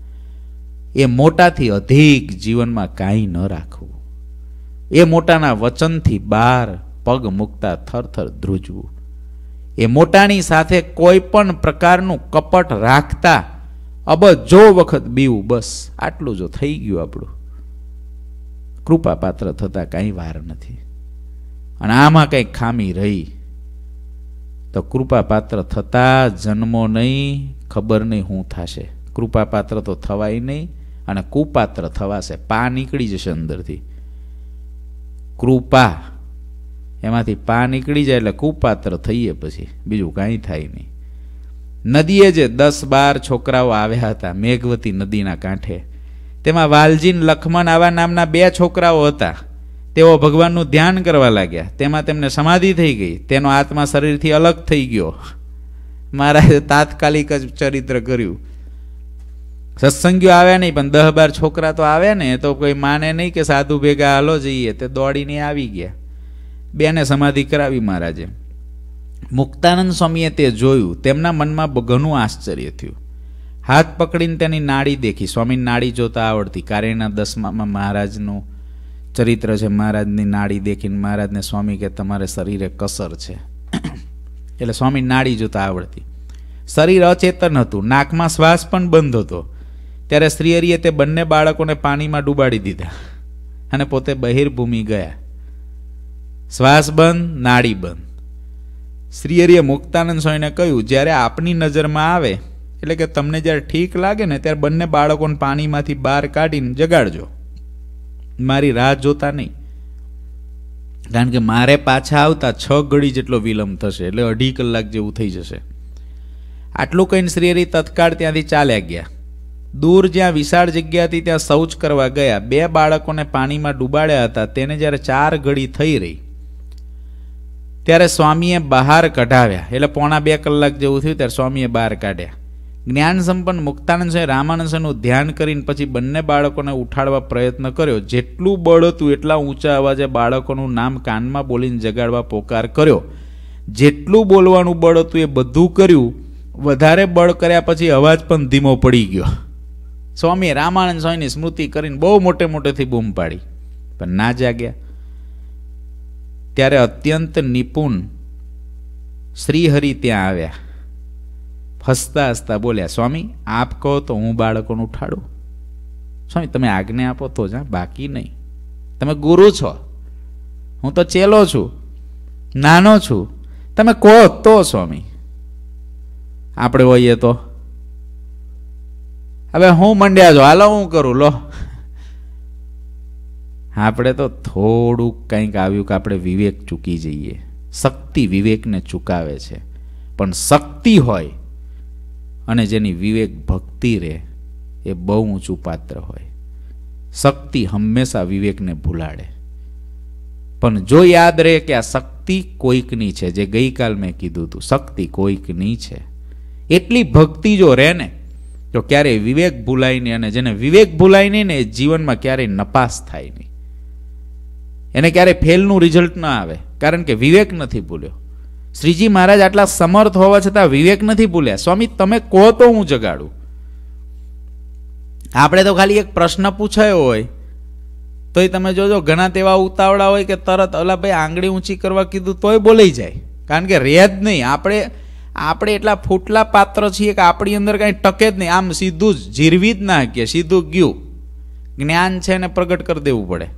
ए मोटा थी अधिक जीवन में काई न राखवू। ए मोटाना वचन थी बार पग मुकता थर थर ध्रुजवू। ए मोटानी साथे कोईपण प्रकारनु कपट राखता अब जो वखत बीव बस। आटलू जो थई गयु आपड़ू। कृपापात्र थता काई वार नथी। अने आमां काई खामी रही तो कृपापात्र थता जन्मो नहीं, खबर नहीं हूँ थाशे। कृपापात्र तो थवाय नहीं अने कुपात्र थवाशे। पा निकली जशे अंदरथी। कृपा एमांथी पा निकली जाए एटले कुपात्र थईए पछी बीजुं कांई थाय नहीं। नदीए जे 10-12 छोकराओ आव्या हता मेघवती नदीना कांठे, तेमां वालजी ने लक्ष्मण आवा नामना 2 छोकराओ हता। तेओ भगवाननुं ध्यान करवा लाग्या। तेमां तेमने समाधि थई गई। तेनो आत्मा शरीरथी अलग थई गयो। महाराजे तात्कालिक ज चरित्र कर्युं। सत्संगीओ आव्या नहीं पण 10-12 छोकरा तो आव्या ने तो कोई माने नहीं के साधु भेगा हालो जईए। ते दौड़ीने आवी गया। बेने समाधि करावी महाराजे। मुक्तानंद स्वामीए ते जोयुं। तेमना मनमा घणुं आश्चर्य थयुं। हाथ पकड़ीने तेनी नाड़ी देखी। स्वामीनी नाड़ी जोता आवड़ती। कारेना 10मां महाराजनुं चरित्र है। महाराजनी नाड़ी देखी महाराज ने स्वामी के तमारे शरीरे कसर है एटले स्वामी नाड़ी जोता आवड़ती। शरीर अचेतन हतुं। नाक में श्वास पण बंध हतो। त्यारे श्रीहरिए ते बंने बाळकोने पानी में डूबाड़ी दीधा अने पोते बहिर्भूमि गया। श्वास बंद, नाड़ी बंद। श्रीहरिए मुक्तानंद स्वामीने कह्युं ज्यारे आपनी नजर में आवे एटले के तमने ज्यारे ठीक लागे ने त्यारे बंने बाळकोने पानी मांथी बहार काढीने जगाड़जो। मारी राह जोता नहीं, कारण के मारे पाछा आवता 6 घड़ी जेटलो विलंब थशे एटले 2.5 कलाक जेवुं थई जशे। आटलुं कहीने श्रीहरि तत्काळ त्यांथी चाल्या गया। दूर ज्यां विशाळ जग्या हती त्यां शौच करवा गया। 2 बाळकोने पाणीमां डूबाड्या हता। तेने ज्यारे 4 घड़ी थई रही त्यारे स्वामीए बहार कढाव्या एटले 2.25 कलाक जेवुं थयुं। त्यारे स्वामीए बहार काढ्या। જ્ઞાન સંપન્ન મુક્તાનંદ સ્વામી રામાનંદ સ્વામીનું ધ્યાન કરીને પછી બંને બાળકોને ઉઠાડવા પ્રયત્ન કર્યો. જેટલું બળ હતું એટલા ઊંચા અવાજે બાળકોનું નામ કાનમાં બોલીને જગાડવા પોકાર કર્યો. જેટલું બોલવાનું બળ હતું એ બધું કર્યું. વધારે બળ કર્યા પછી અવાજ પણ ધીમો પડી ગયો. સ્વામી રામાનંદ સ્વામીની સ્મૃતિ કરીને બહુ મોટે મોટેથી બૂમ પાડી, પણ ના જાગ્યા. ત્યારે અત્યંત નિપુણ શ્રીહરિ ત્યાં આવ્યા. હસતા હસતા બોલ્યા, સ્વામી આપ કહો તો હું બાળકોને ઉઠાડું. સ્વામી તમે આજ્ઞા આપો તો જ, બાકી નહીં. તમે ગુરુ છો, હું તો ચેલો છું, નાનો છું. તમે કહો તો સ્વામી આપણે હોઈએ તો. હવે હું મંડ્યા છો, હાલો હું કરું લો. આપણે તો થોડુંક કંઈક આવ્યું કે આપણે વિવેક ચૂકી જઈએ. શક્તિ વિવેકને ચૂકાવે છે, પણ શક્તિ હોય અને જેની વિવેક ભક્તિ રહે એ બહુ ઊંચું પાત્ર હોય. શક્તિ હંમેશા વિવેકને ભૂલાડે, પણ જો યાદ રહે કે આ શક્તિ કોઈકની છે. જે ગઈકાલ મેં કીધું હતું, શક્તિ કોઈકની છે. એટલી ભક્તિ જો રહે ને તો ક્યારેય વિવેક ભૂલાય નહીં, અને જેને વિવેક ભૂલાય નહીં ને એ જીવનમાં ક્યારેય નપાસ થાય નહીં, એને ક્યારેય ફેલનું રિઝલ્ટ ન આવે, કારણ કે વિવેક નથી ભૂલ્યો. શ્રીજી મહારાજ આટલા સમર્થ હોવા છતાં વિવેક નથી ભૂલ્યા. સ્વામી તમે કહો તો હું જગાડું. આપણે તો ખાલી એક પ્રશ્ન પૂછાયો હોય તો એ તમે જોજો, ઘણા તેવા ઉતાવળા હોય કે તરત ઓલા ભાઈ આંગળી ઊંચી કરવા કીધું તોય બોલાઈ જાય, કારણ કે રહે જ નહીં. આપણે એટલા ફૂટલા પાત્ર છીએ કે આપણી અંદર કાંઈ ટકે જ નહીં. આમ સીધું જ જીરવી જ ના કે સીધું ગયું. જ્ઞાન છે એને પ્રગટ કરી દેવું પડે.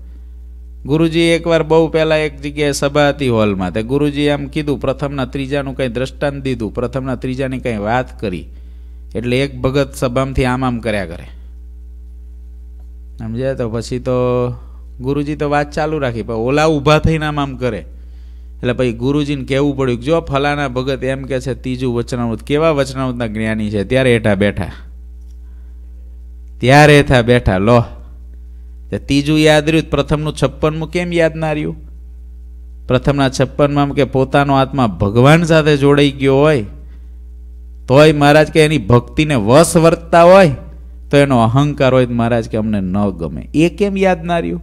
ગુરુજી એકવાર બહુ પહેલાં એક જગ્યાએ સભા હતી હોલમાં, તે ગુરુજીએ આમ કીધું, પ્રથમના ત્રીજાનું કંઈ દ્રષ્ટાંત દીધું, પ્રથમના ત્રીજાની કંઈ વાત કરી, એટલે એક ભગત સભામાંથી આમ આમ કર્યા કરે, સમજાય? તો પછી તો ગુરુજી તો વાત ચાલુ રાખી, પણ ઓલા ઊભા થઈને આમ આમ કરે, એટલે પછી ગુરુજીને કહેવું પડ્યું કે જો ફલાના ભગત એમ કહે છે ત્રીજું વચનામૃત, કેવા વચનામૃતના જ્ઞાની છે. ત્યારે હેઠા બેઠા લો, ત્રીજું યાદ રહ્યું, પ્રથમનું 56મું કેમ યાદ ના રહ્યું? પ્રથમના 56માં કે પોતાનો આત્મા ભગવાન સાથે જોડાઈ ગયો હોય તોય મહારાજ કે એની ભક્તિને વશ વર્તતા હોય તો એનો અહંકાર હોય તો મહારાજ કે અમને ન ગમે. એ કેમ યાદ ના રહ્યું?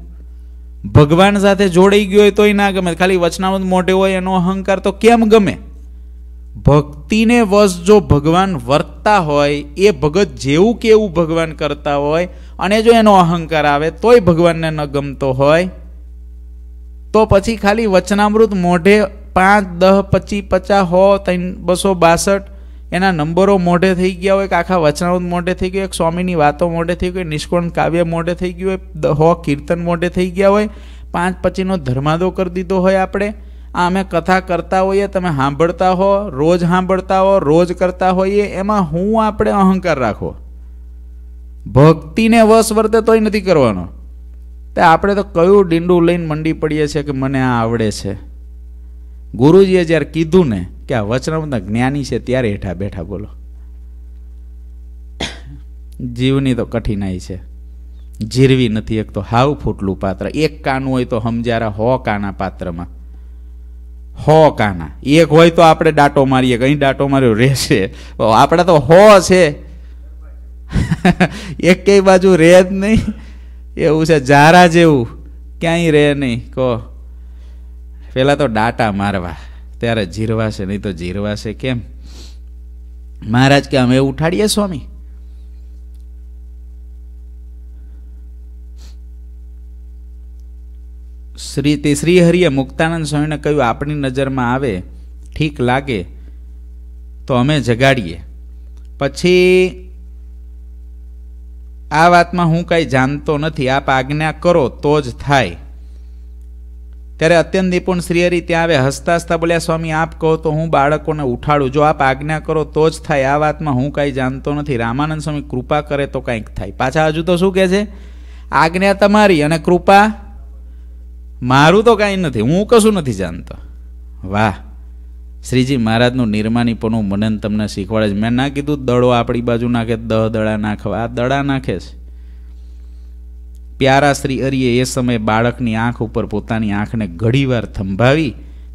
ભગવાન સાથે જોડાઈ ગયો હોય તોય ના ગમે, ખાલી વચનામૃત મોઢે હોય એનો અહંકાર તો કેમ ગમે? ભક્તિને વશ જો ભગવાન વર્તતા હોય, એ ભગત જેવું કે એવું ભગવાન કરતા હોય, અને જો એનો અહંકાર આવે તોય ભગવાનને ન ગમતો હોય, તો પછી ખાલી વચનામૃત મોઢે 5, 10, 25, 50 હો 362 એના નંબરો મોઢે થઈ ગયા હોય કે આખા વચનામૃત મોઢે થઈ ગયું, એક સ્વામીની વાતો મોઢે થઈ ગઈ, નિષ્કોણ કાવ્ય મોઢે થઈ ગયું હોય, હો કીર્તન મોઢે થઈ ગયા હોય, 5-25નો ધર્માદો કરી દીધો હોય આપણે. આ અમે કથા કરતા હોઈએ, તમે સાંભળતા હો, રોજ સાંભળતા હો, રોજ કરતા હોઈએ, એમાં હું આપણે અહંકાર રાખો? ભક્તિને વશ વર્તે તોય નથી કરવાનો. તે આપણે તો કયું ડીંડું લઈને મંડી પડીએ છીએ કે મને આ આવડે છે. ગુરુજીએ જ્યારે કીધું ને કે આ વચનામૃતના જ્ઞાની છે, ત્યારે હેઠા બેઠા બોલો. જીવની તો કઠિનાઈ છે, જીરવી નથી. એક તો હાવ ફૂટલું પાત્ર, એક કાનું હોય તો સમજારા હો કાના પાત્રમાં, હો કાના એક હોય તો આપણે દાંટો મારીએ, કઈ દાંટો માર્યો રહેશે. આપણે તો હો છે, એક કઈ બાજુ રહે જ નહીં. એવું છે, જારા જેવું ક્યાંય રહે નહીં. કહો પેલા તો દાંટા મારવા ત્યારે જીરવાશે, નહીં તો જીરવાશે કેમ? મહારાજ કે અમે ઉઠાડીએ સ્વામી. શ્રીહરિએ મુક્તાનંદ સ્વામીને કહ્યું, આપણી નજરમાં આવે, ઠીક લાગે તો અમે જગાડીએ. પછી આ વાતમાં હું કાંઈ જાણતો નથી, આપ આજ્ઞા કરો તો જ થાય. ત્યારે અત્યંત નિપુણ શ્રીહરિ ત્યાં આવે, હસતા હસતા બોલ્યા, સ્વામી આપ કહો તો હું બાળકોને ઉઠાડું, જો આપ આજ્ઞા કરો તો જ થાય. આ વાતમાં હું કાંઈ જાણતો નથી, રામાનંદ સ્વામી કૃપા કરે તો કંઈક થાય. પાછા હજુ તો શું કહે છે? આજ્ઞા તમારી અને કૃપા મારું તો કાંઈ નથી, હું કશું નથી જાણતો. વાહ, શ્રીજી મહારાજનું નિર્માનીપણું મને તમને શીખવાડે છે. મેં ના કીધું દડો આપણી બાજુ નાખે, 10 દડા નાખવા, આ દડા નાખે છે. પ્યારા શ્રી હરિએ એ સમયે બાળકની આંખ ઉપર પોતાની આંખને ઘડીવાર થંભાવી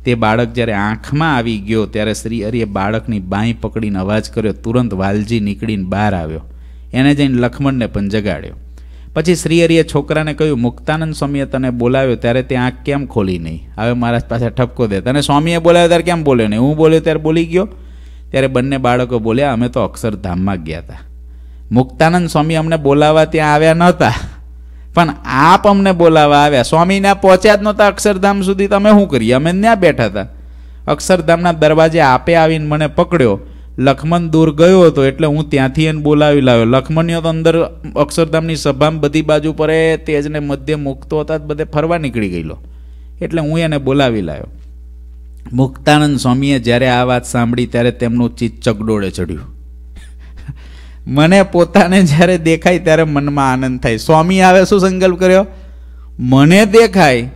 તે બાળક જ્યારે આંખમાં આવી ગયો ત્યારે શ્રી હરિએ બાળકની બાંય પકડીને અવાજ કર્યો, તુરંત વાલજી નીકળીને બહાર આવ્યો, એને જઈને લક્ષ્મણને પણ જગાડ્યો. પછી શ્રી હરિએ છોકરાને કહ્યું, મુક્તાનંદ સ્વામીએ તને બોલાવ્યો ત્યારે તે આંખ કેમ ખોલી નહીં? હવે મહારાજ પાસે ઠપકો દે, તને સ્વામીએ બોલાવ્યો ત્યારે કેમ બોલ્યો નહીં? હું બોલ્યો ત્યારે બોલી ગયો? ત્યારે બંને બાળકો બોલ્યા, અમે તો અક્ષરધામમાં ગયા હતા, મુક્તાનંદ સ્વામી અમને બોલાવવા ત્યાં આવ્યા નહોતા, પણ આપ અમને બોલાવવા આવ્યા. સ્વામી ના પહોંચ્યા જ નહોતા અક્ષરધામ સુધી, તમે શું કરીએ? અમે ત્યાં બેઠા હતા. અક્ષરધામના દરવાજે આપે આવીને મને પકડ્યો, લખમણ દૂર ગયો હતો એટલે હું ત્યાંથી એને બોલાવી લાવ્યો. લખમણ્યો તો અંદર અક્ષરધામની સભામાં બધી બાજુ પર એ તેજને મધ્ય મૂકતો હતા, બધે ફરવા નીકળી ગયેલો, એટલે હું એને બોલાવી લાવ્યો. મુક્તાનંદ સ્વામીએ જ્યારે આ વાત સાંભળી ત્યારે તેમનું ચિત્ત ચગડોળે ચડ્યું. મને પોતાને જ્યારે દેખાય ત્યારે મનમાં આનંદ થાય, સ્વામી આવે શું સંકલ્પ કર્યો, મને દેખાય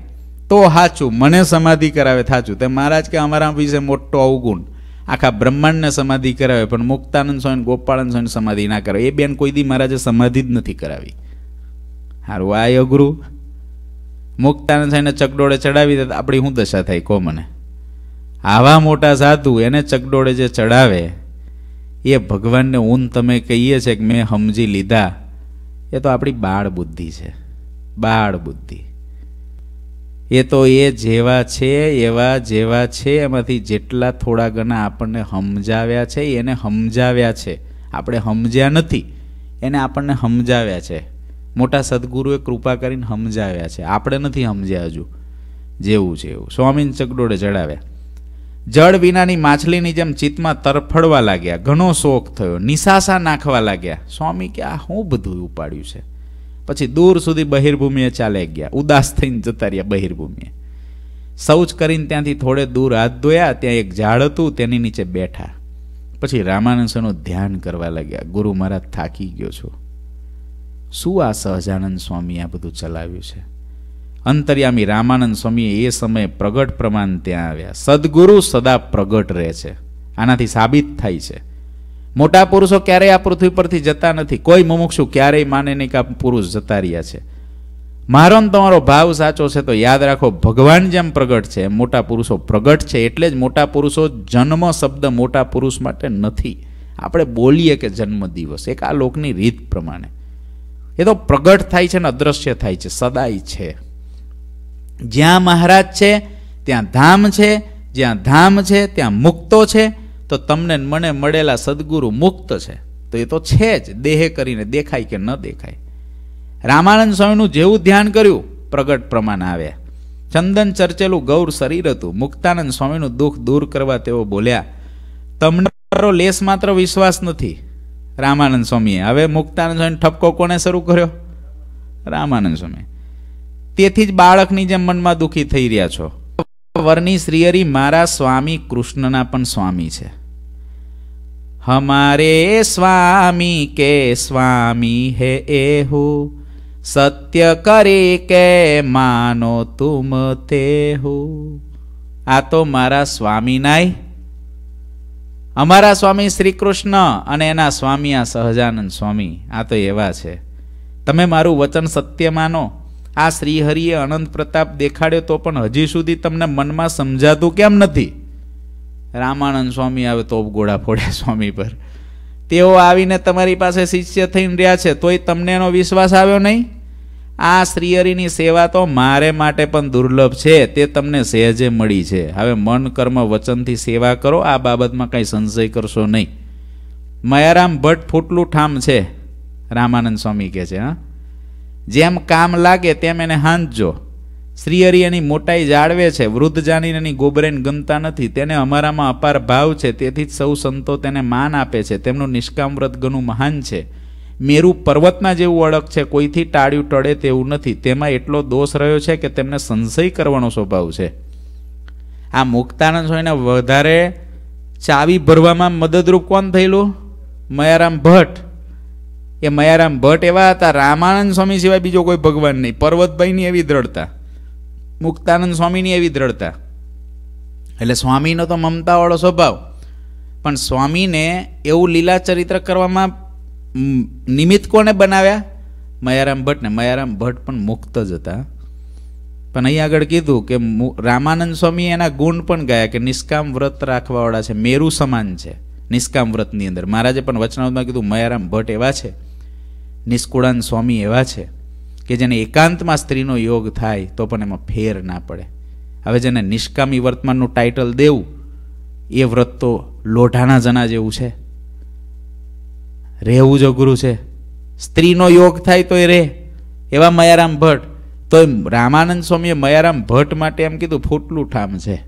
તો સાચું, મને સમાધિ કરાવે સાચું. તે મહારાજ કે અમારા વિશે મોટો અવગુણ, આખા બ્રહ્માંડને સમાધિ કરાવે, પણ મુક્તાનંદ સ્વામી ગોપાળાનંદ સ્વામી સમાધિ ના કરાવે. એ બેન કોઈ દી મહારાજે સમાધિ જ નથી કરાવી. હારું આ અઘરુ મુક્તાનંદ સ્વામીને ચકડોળે ચડાવી દે, આપણી શું દશા થાય કહો મને? આવા મોટા સાધુ એને ચકડોળે જે ચડાવે એ ભગવાનને ઊન તમે કહીએ છે કે મેં સમજી લીધા, એ તો આપણી બાળ બુદ્ધિ છે, બાળ બુદ્ધિ. એ તો એ જેવા છે એવા જેવા છે, એમાંથી જેટલા થોડા ઘણા આપણને સમજાવ્યા છે, એને સમજાવ્યા છે, આપણે સમજ્યા નથી, એને આપણને સમજાવ્યા છે. મોટા સદગુરુએ કૃપા કરીને સમજાવ્યા છે, આપણે નથી સમજ્યા હજુ. જેવું છે એવું સ્વામીને ચકડોળે ચડાવ્યા. જળ વિનાની માછલીની જેમ ચિત્તમાં તરફડવા લાગ્યા, ઘણો શોખ થયો, નિસાસા નાખવા લાગ્યા. સ્વામી કે આ શું બધું ઉપાડ્યું છે? પછી દૂર સુધી બહિર્ભૂમિએ ચાલે ગયા, ઉદાસ થઈને જતા રહ્યા બહિર્ભૂમિએ. શૌચ કરીને ત્યાંથી થોડે દૂર હાથ ધોયા, ત્યાં એક ઝાડ હતું તેની નીચે બેઠા. પછી રામાનંદ સ્વામીનું ધ્યાન કરવા લાગ્યા, ગુરુ મહારાજ થાકી ગયો છો, શું આ સહજાનંદ સ્વામી આ બધું ચલાવ્યું છે? અંતર્યામી રામાનંદ સ્વામી એ સમયે પ્રગટ પ્રમાણ ત્યાં આવ્યા. સદગુરુ સદા પ્રગટ રહે છે, આનાથી સાબિત થાય છે. મોટા પુરુષો ક્યારેય આ પૃથ્વી પરથી જતા નથી, કોઈ મુમુક્ષુ ક્યારેય માને નહીં કે આ પુરુષ જતા રહ્યા છે. મારો તમારો ભાવ સાચો છે તો યાદ રાખો, ભગવાન જેમ પ્રગટ છે મોટા પુરુષો પ્રગટ છે. એટલે જ મોટા પુરુષો જન્મ શબ્દ મોટા પુરુષ માટે નથી, આપણે બોલીએ કે જન્મ દિવસ, એક આ લોકની રીત પ્રમાણે. એ તો પ્રગટ થાય છે ને અદ્રશ્ય થાય છે, સદાય છે. જ્યાં મહારાજ છે ત્યાં ધામ છે, જ્યાં ધામ છે ત્યાં મુક્તો છે. તો તમને મને મળેલા સદગુરુ મુક્ત છે, તો એ તો છે જ, દેહ કરીને દેખાય કે ન દેખાય. રામાનંદ સ્વામીનું જેવું ધ્યાન કર્યું પ્રગટ પ્રમાણ આવ્યા. ચંદન ચર્ચેલું ગૌર શરીર હતું. મુક્તાનંદ સ્વામીનું દુઃખ દૂર કરવા તેઓ બોલ્યા, તમને મારો લેશ માત્ર વિશ્વાસ નથી. રામાનંદ સ્વામીએ હવે મુક્તાનંદ સ્વામીને ઠપકો કોને શરૂ કર્યો? રામાનંદ સ્વામી. તેથી જ બાળકની જેમ મનમાં દુઃખી થઈ રહ્યા છો. વરની શ્રીહરિ મારા સ્વામી કૃષ્ણના પણ સ્વામી છે. હમારે સ્વામી કે સ્વામી હે એહુ, સત્ય કરે કે માનો તુમ તેહુ. આ તો મારા સ્વામી નાય, અમારા સ્વામી શ્રી કૃષ્ણ અને એના સ્વામી આ સહજાનંદ સ્વામી, આ તો એવા છે. તમે મારું વચન સત્ય માનો. આ શ્રીહરિએ અનંત પ્રતાપ દેખાડ્યો તો પણ હજી સુધી તમને મનમાં સમજાતું કેમ નથી? રામાનંદ સ્વામી આવે તો ગોળા ફોડ્યા સ્વામી પર. તેઓ આવીને તમારી પાસે શિષ્ય થઈને રહ્યા છે, તોય તમને એનો વિશ્વાસ આવ્યો નહીં? આ શ્રીહરિની સેવા તો મારે માટે પણ દુર્લભ છે, તે તમને સહેજે મળી છે. હવે મન કર્મ વચનથી સેવા કરો, આ બાબતમાં કંઈ સંશય કરશો નહીં. મયારામ ભટ્ટ ફૂટલું ઠામ છે, રામાનંદ સ્વામી કહે છે. હા, જેમ કામ લાગે તેમ એને હાંજજો. શ્રીહરિ એની મોટાઈ જાળવે છે, વૃદ્ધ જાણીને એની ગોબરેન ગમતા નથી. તેને અમારામાં અપાર ભાવ છે, તેથી જ સૌ સંતો તેને માન આપે છે. તેમનું નિષ્કામ વ્રત ઘણું મહાન છે, મેરુ પર્વતના જેવું અડગ છે, કોઈથી ટાળ્યું ટળે તેવું નથી. તેમાં એટલો દોષ રહ્યો છે કે તેમને સંશય કરવાનો સ્વભાવ છે. આ મુક્તાનંદ સ્વામીને વધારે ચાવી ભરવામાં મદદરૂપ કોણ થયેલું? મયારામ ભટ્ટ. એ મયારામ ભટ્ટ એવા હતા, રામાનંદ સ્વામી સિવાય બીજો કોઈ ભગવાન નહીં. પર્વતભાઈની એવી દ્રઢતા, મુક્તાનંદ સ્વામીની એવી દ્રઢતા. એટલે સ્વામીનો તો મમતાવાળો સ્વભાવ, પણ સ્વામીને એવું લીલા ચરિત્ર કરવામાં નિમિત્ત કોને બનાવ્યા? મયારામ ભટ્ટને. મયારામ ભટ્ટ પણ મુક્ત જ હતા, पण अहीं आगळ कीधुं के रामानंद स्वामी एना गुण पण गया कि निष्काम व्रत राखवावाळा छे, मेरू समान छे निष्काम व्रतनी अंदर। महाराजे पण वचनामृतमां कीधुं मयाराम भट्ट एवा छे, निष्कुळानंद स्वामी एवा छे कि जेने एकांतमां स्त्रीनो योग थाय तो पण एमां फेर ना पड़े। हवे जेने निष्कामी वर्तमाननुं टाइटल देवुं ए व्रत तो लोढाना जना जेवुं छे, रहेवुं ज अघरुं छे। स्त्रीनो योग थाय तो ए रहे एवा मयाराम भट्ट। तो रामानंद स्वामी मयाराम भट्ट माटे एम कीधुं फूटलू ठाम छे।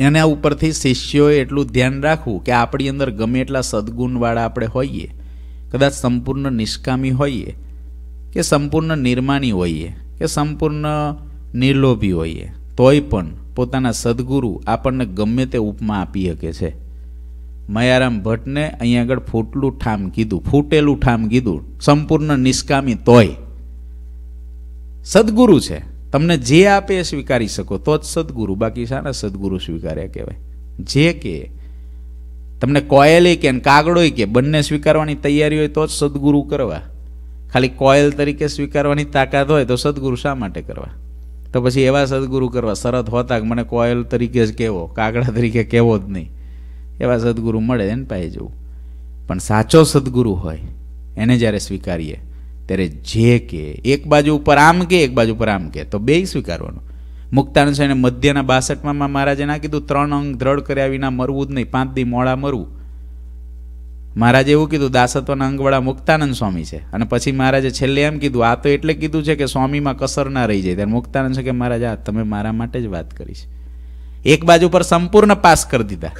एना उपरथी शिष्योए एटलुं ध्यान राखवुं के आपणी अंदर गमे एटला सद्गुणवाळा आपणे होईए, कदाच संपूर्ण निष्कामी होईए के संपूर्ण निर्माणी होईए के संपूर्ण निर्लोभी होईए, तोय पण पोताना सद्गुरु आपणने गमे ते उपमा आपी शके छे। मयाराम भट्टने अहीं आगळ फूटलू ठाम कीधुं, फूटेलू ठाम कीधुं, संपूर्ण निष्कामी तोय सद्गुरु छे। तमने जे आपे स्वीकारी सको तो ज सद्गुरु, बाकी सारा सद्गुरु स्वीकार्या कहेवाय। जे के तमने कोयल के कागड़ो के बंने स्वीकारवानी तैयारी हो तो ज सद्गुरु करवा, खाली कोयल तरीके स्वीकारवानी ताकत हो तो सद्गुरु शा माटे करवा? तो पछी एवा सद्गुरु करवा शरत होता कि मने कोयल तरीके ज कहो, कागड़ा तरीके कहो ज नहीं। एवा सद्गुरु मळे एने पासे जवुं, पण साचो सद्गुरु होय एने ज्यारे स्वीकारीए तेरे जे के एक बाजू पर आम के एक बाजू पर आम के तो बेय स्वीकारवानुं। मुक्तानंद स्वामीने मध्यना 62 मां महाराजे ना कीधुं त्रण अंग दृढ़ कर्या विना मरवुं ज नहीं, 5 दी मोड़ा मरवुं। महाराजे एवुं कीधुं दासत्वना अंगवाळा मुक्तानंद स्वामी छे। अने पछी महाराजे छेल्ले एम कीधुं आ तो एटले कीधुं छे के स्वामी मां कसर ना रही जाय। त्यारे मुक्तानंद छे के महाराज आ तमे मारा माटे ज वात करी छे। एक बाजू पर संपूर्ण पास कर दीधा,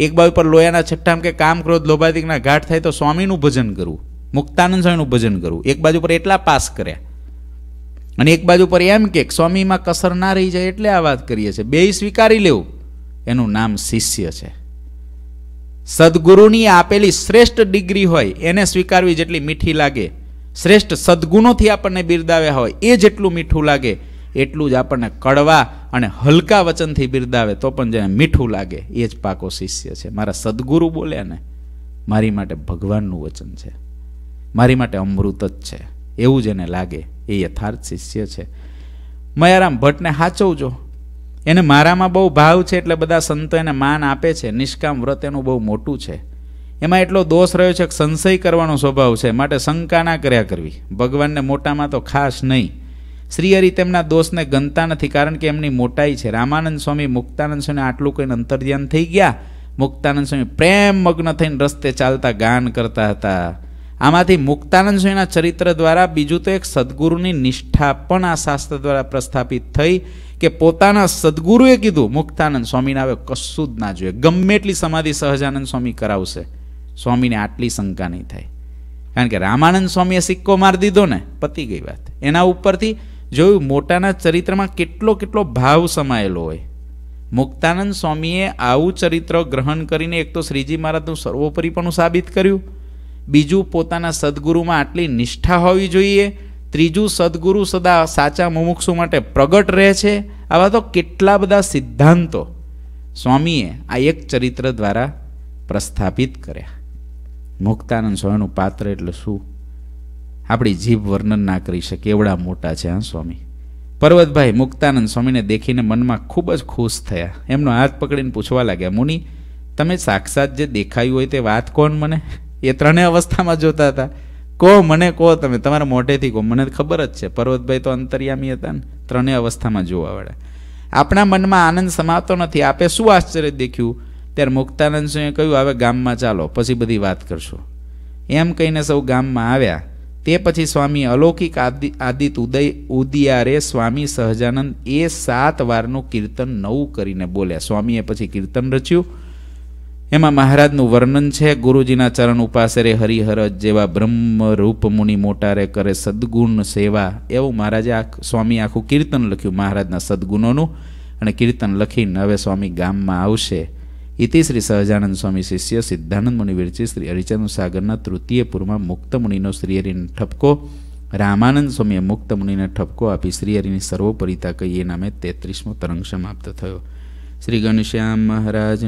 एक बाजू पर लोयाना छट्ठाम के काम क्रोध लोभादिकना घाट थाय तो स्वामीनुं भजन करवुं, मुक्तानंद स्वामीनुं भजन करवुं। एक बाजू पर एटला पास कर्या अने एक बाजू पर एम के स्वामीमां कसर ना रही जाय एटले आ वात करीए छे। बेय स्वीकारी लेवुं एनुं नाम शिष्य छे। सद्गुरुनी आपेली श्रेष्ठ डिग्री होय एने स्वीकारवी जेटली मीठी लागे, श्रेष्ठ सद्गुणोथी आपणने बिरदाव्या होय ए जेटलुं मीठुं लागे एटलुं ज आपणने कड़वा अने हलका वचनथी बिरदावे तो पण जेने मीठुं लागे ए ज पाको शिष्य छे। मारा सद्गुरु बोल्या ने मारी माटे भगवाननुं वचन छे, मारी माटे अमृत ज छे एवुं जेने लागे ए यथार्थ शिष्य छे। मयाराम भट्टने हाचवजो, एने मारामां बहु भाव छे एटले बधा संतो एने मान आपे छे। निष्काम व्रत एनुं बहु मोटुं छे, एमां एटलो दोष रह्यो छे के संशय करवानो स्वभाव छे, माटे शंका ना कर्या करवी। भगवानने मोटामां तो खास नहीं। श्रीहरि तेमना दोषने गणता नथी कारण के एमनी मोटाई छे। रामानंद स्वामी मुक्तानंद स्वामीने आटलुं कहीने अंतर्ध्यान थई गया। मुक्तानंद स्वामी प्रेम मग्न थईने रस्ते चालता गान करता हता। आमांथी मुक्तानंद स्वामीना चरित्र द्वारा बीजुं तो एक सद्गुरुनी निष्ठा पण आ शास्त्र द्वारा प्रस्थापित थई के पोताना सद्गुरुए कीधुं मुक्तानंद स्वामीने हवे कशुं ज ना जोईए, गमे एटली समाधि सहजानंद स्वामी करावशे स्वामीने आटली शंका नहीं थाय। कारण के रामानंद स्वामीए सिक्को मारी दीधो ने पती गई वात। एना उपरथी जोयुं मोटाना चरित्रमां केटलो केटलो भाव समायेलो होय। मुक्तानंद स्वामीए आवुं चरित्र ग्रहण करीने एक तो श्रीजी महाराजनुं सर्वोपरीपणुं साबित कर्युं, बीजू पोताना सद्गुरुमां आटली निष्ठा होवी जोईए, त्रीजू सद्गुरु सदा साचा मुमुक्षु माटे प्रगट रहे छे। आवा तो केटला बधा सिद्धांतो स्वामीए आ एक चरित्र द्वारा प्रस्थापित कर्या। मुक्तानंद स्वामीनुं पात्र एटले शुं आपणी जीभ वर्णन ना करी शके, एवढा मोटा छे आ स्वामी। पर्वतभाई मुक्तानंद स्वामीने देखीने मनमा खूब ज खुश थया। एमनो हाथ पकड़ीने पूछवा लाग्या, मुनि तमे साक्षात जे देखायुं होय ते वात कोण मने? ये त्रणेय अवस्थामां जोता हता। को मने को तमे, तमारा मोढेथी को, मने खबर ज छे। पर्वतभाई तो अंतर्यामी हता ने, त्रणेय अवस्थामां जोवावाळा। आपणा मनमा आनंद समातो नथी, आपे शुं आश्चर्य देख्युं? त्यारे मुक्तानंद स्वामीए कह्युं, हवे गाममां चालो पछी बधी वात करशो। एम कहीने सौ गाममां आव्या। ते पछी स्वामी अलौकिक आदित उदय उदियारे स्वामी सहजानंद ए 7 वारनुं कीर्तन नवुं करीने बोल्या। स्वामीए पछी कीर्तन रच्युं। एमां महाराजनुं वर्णन छे। गुरुजीना चरण उपासे रे हरिहर जेवा ब्रह्मरूप मुनि मोटा रे करे सद्गुण सेवा। एवं महाराजे स्वामी आखुं कीर्तन लख्युं महाराजना सद्गुणोनुं अने कीर्तन लखीने हवे स्वामी गाममां आवशे। इति श्री सहजानंद स्वामी शिष्य सिद्धानंद मुनि विरचित श्री हरिचंद्र सागरना तृतीय पूर्वमां मुक्तमुनिनो श्रीहरिने ठपको। रामानंद स्वामीए मुक्तमुनिने ठपको आपी श्रीहरिनी सर्वोपरिता कही ए नामे 33मो तरंग समाप्त थयो। श्री गणेशश्याम महाराज।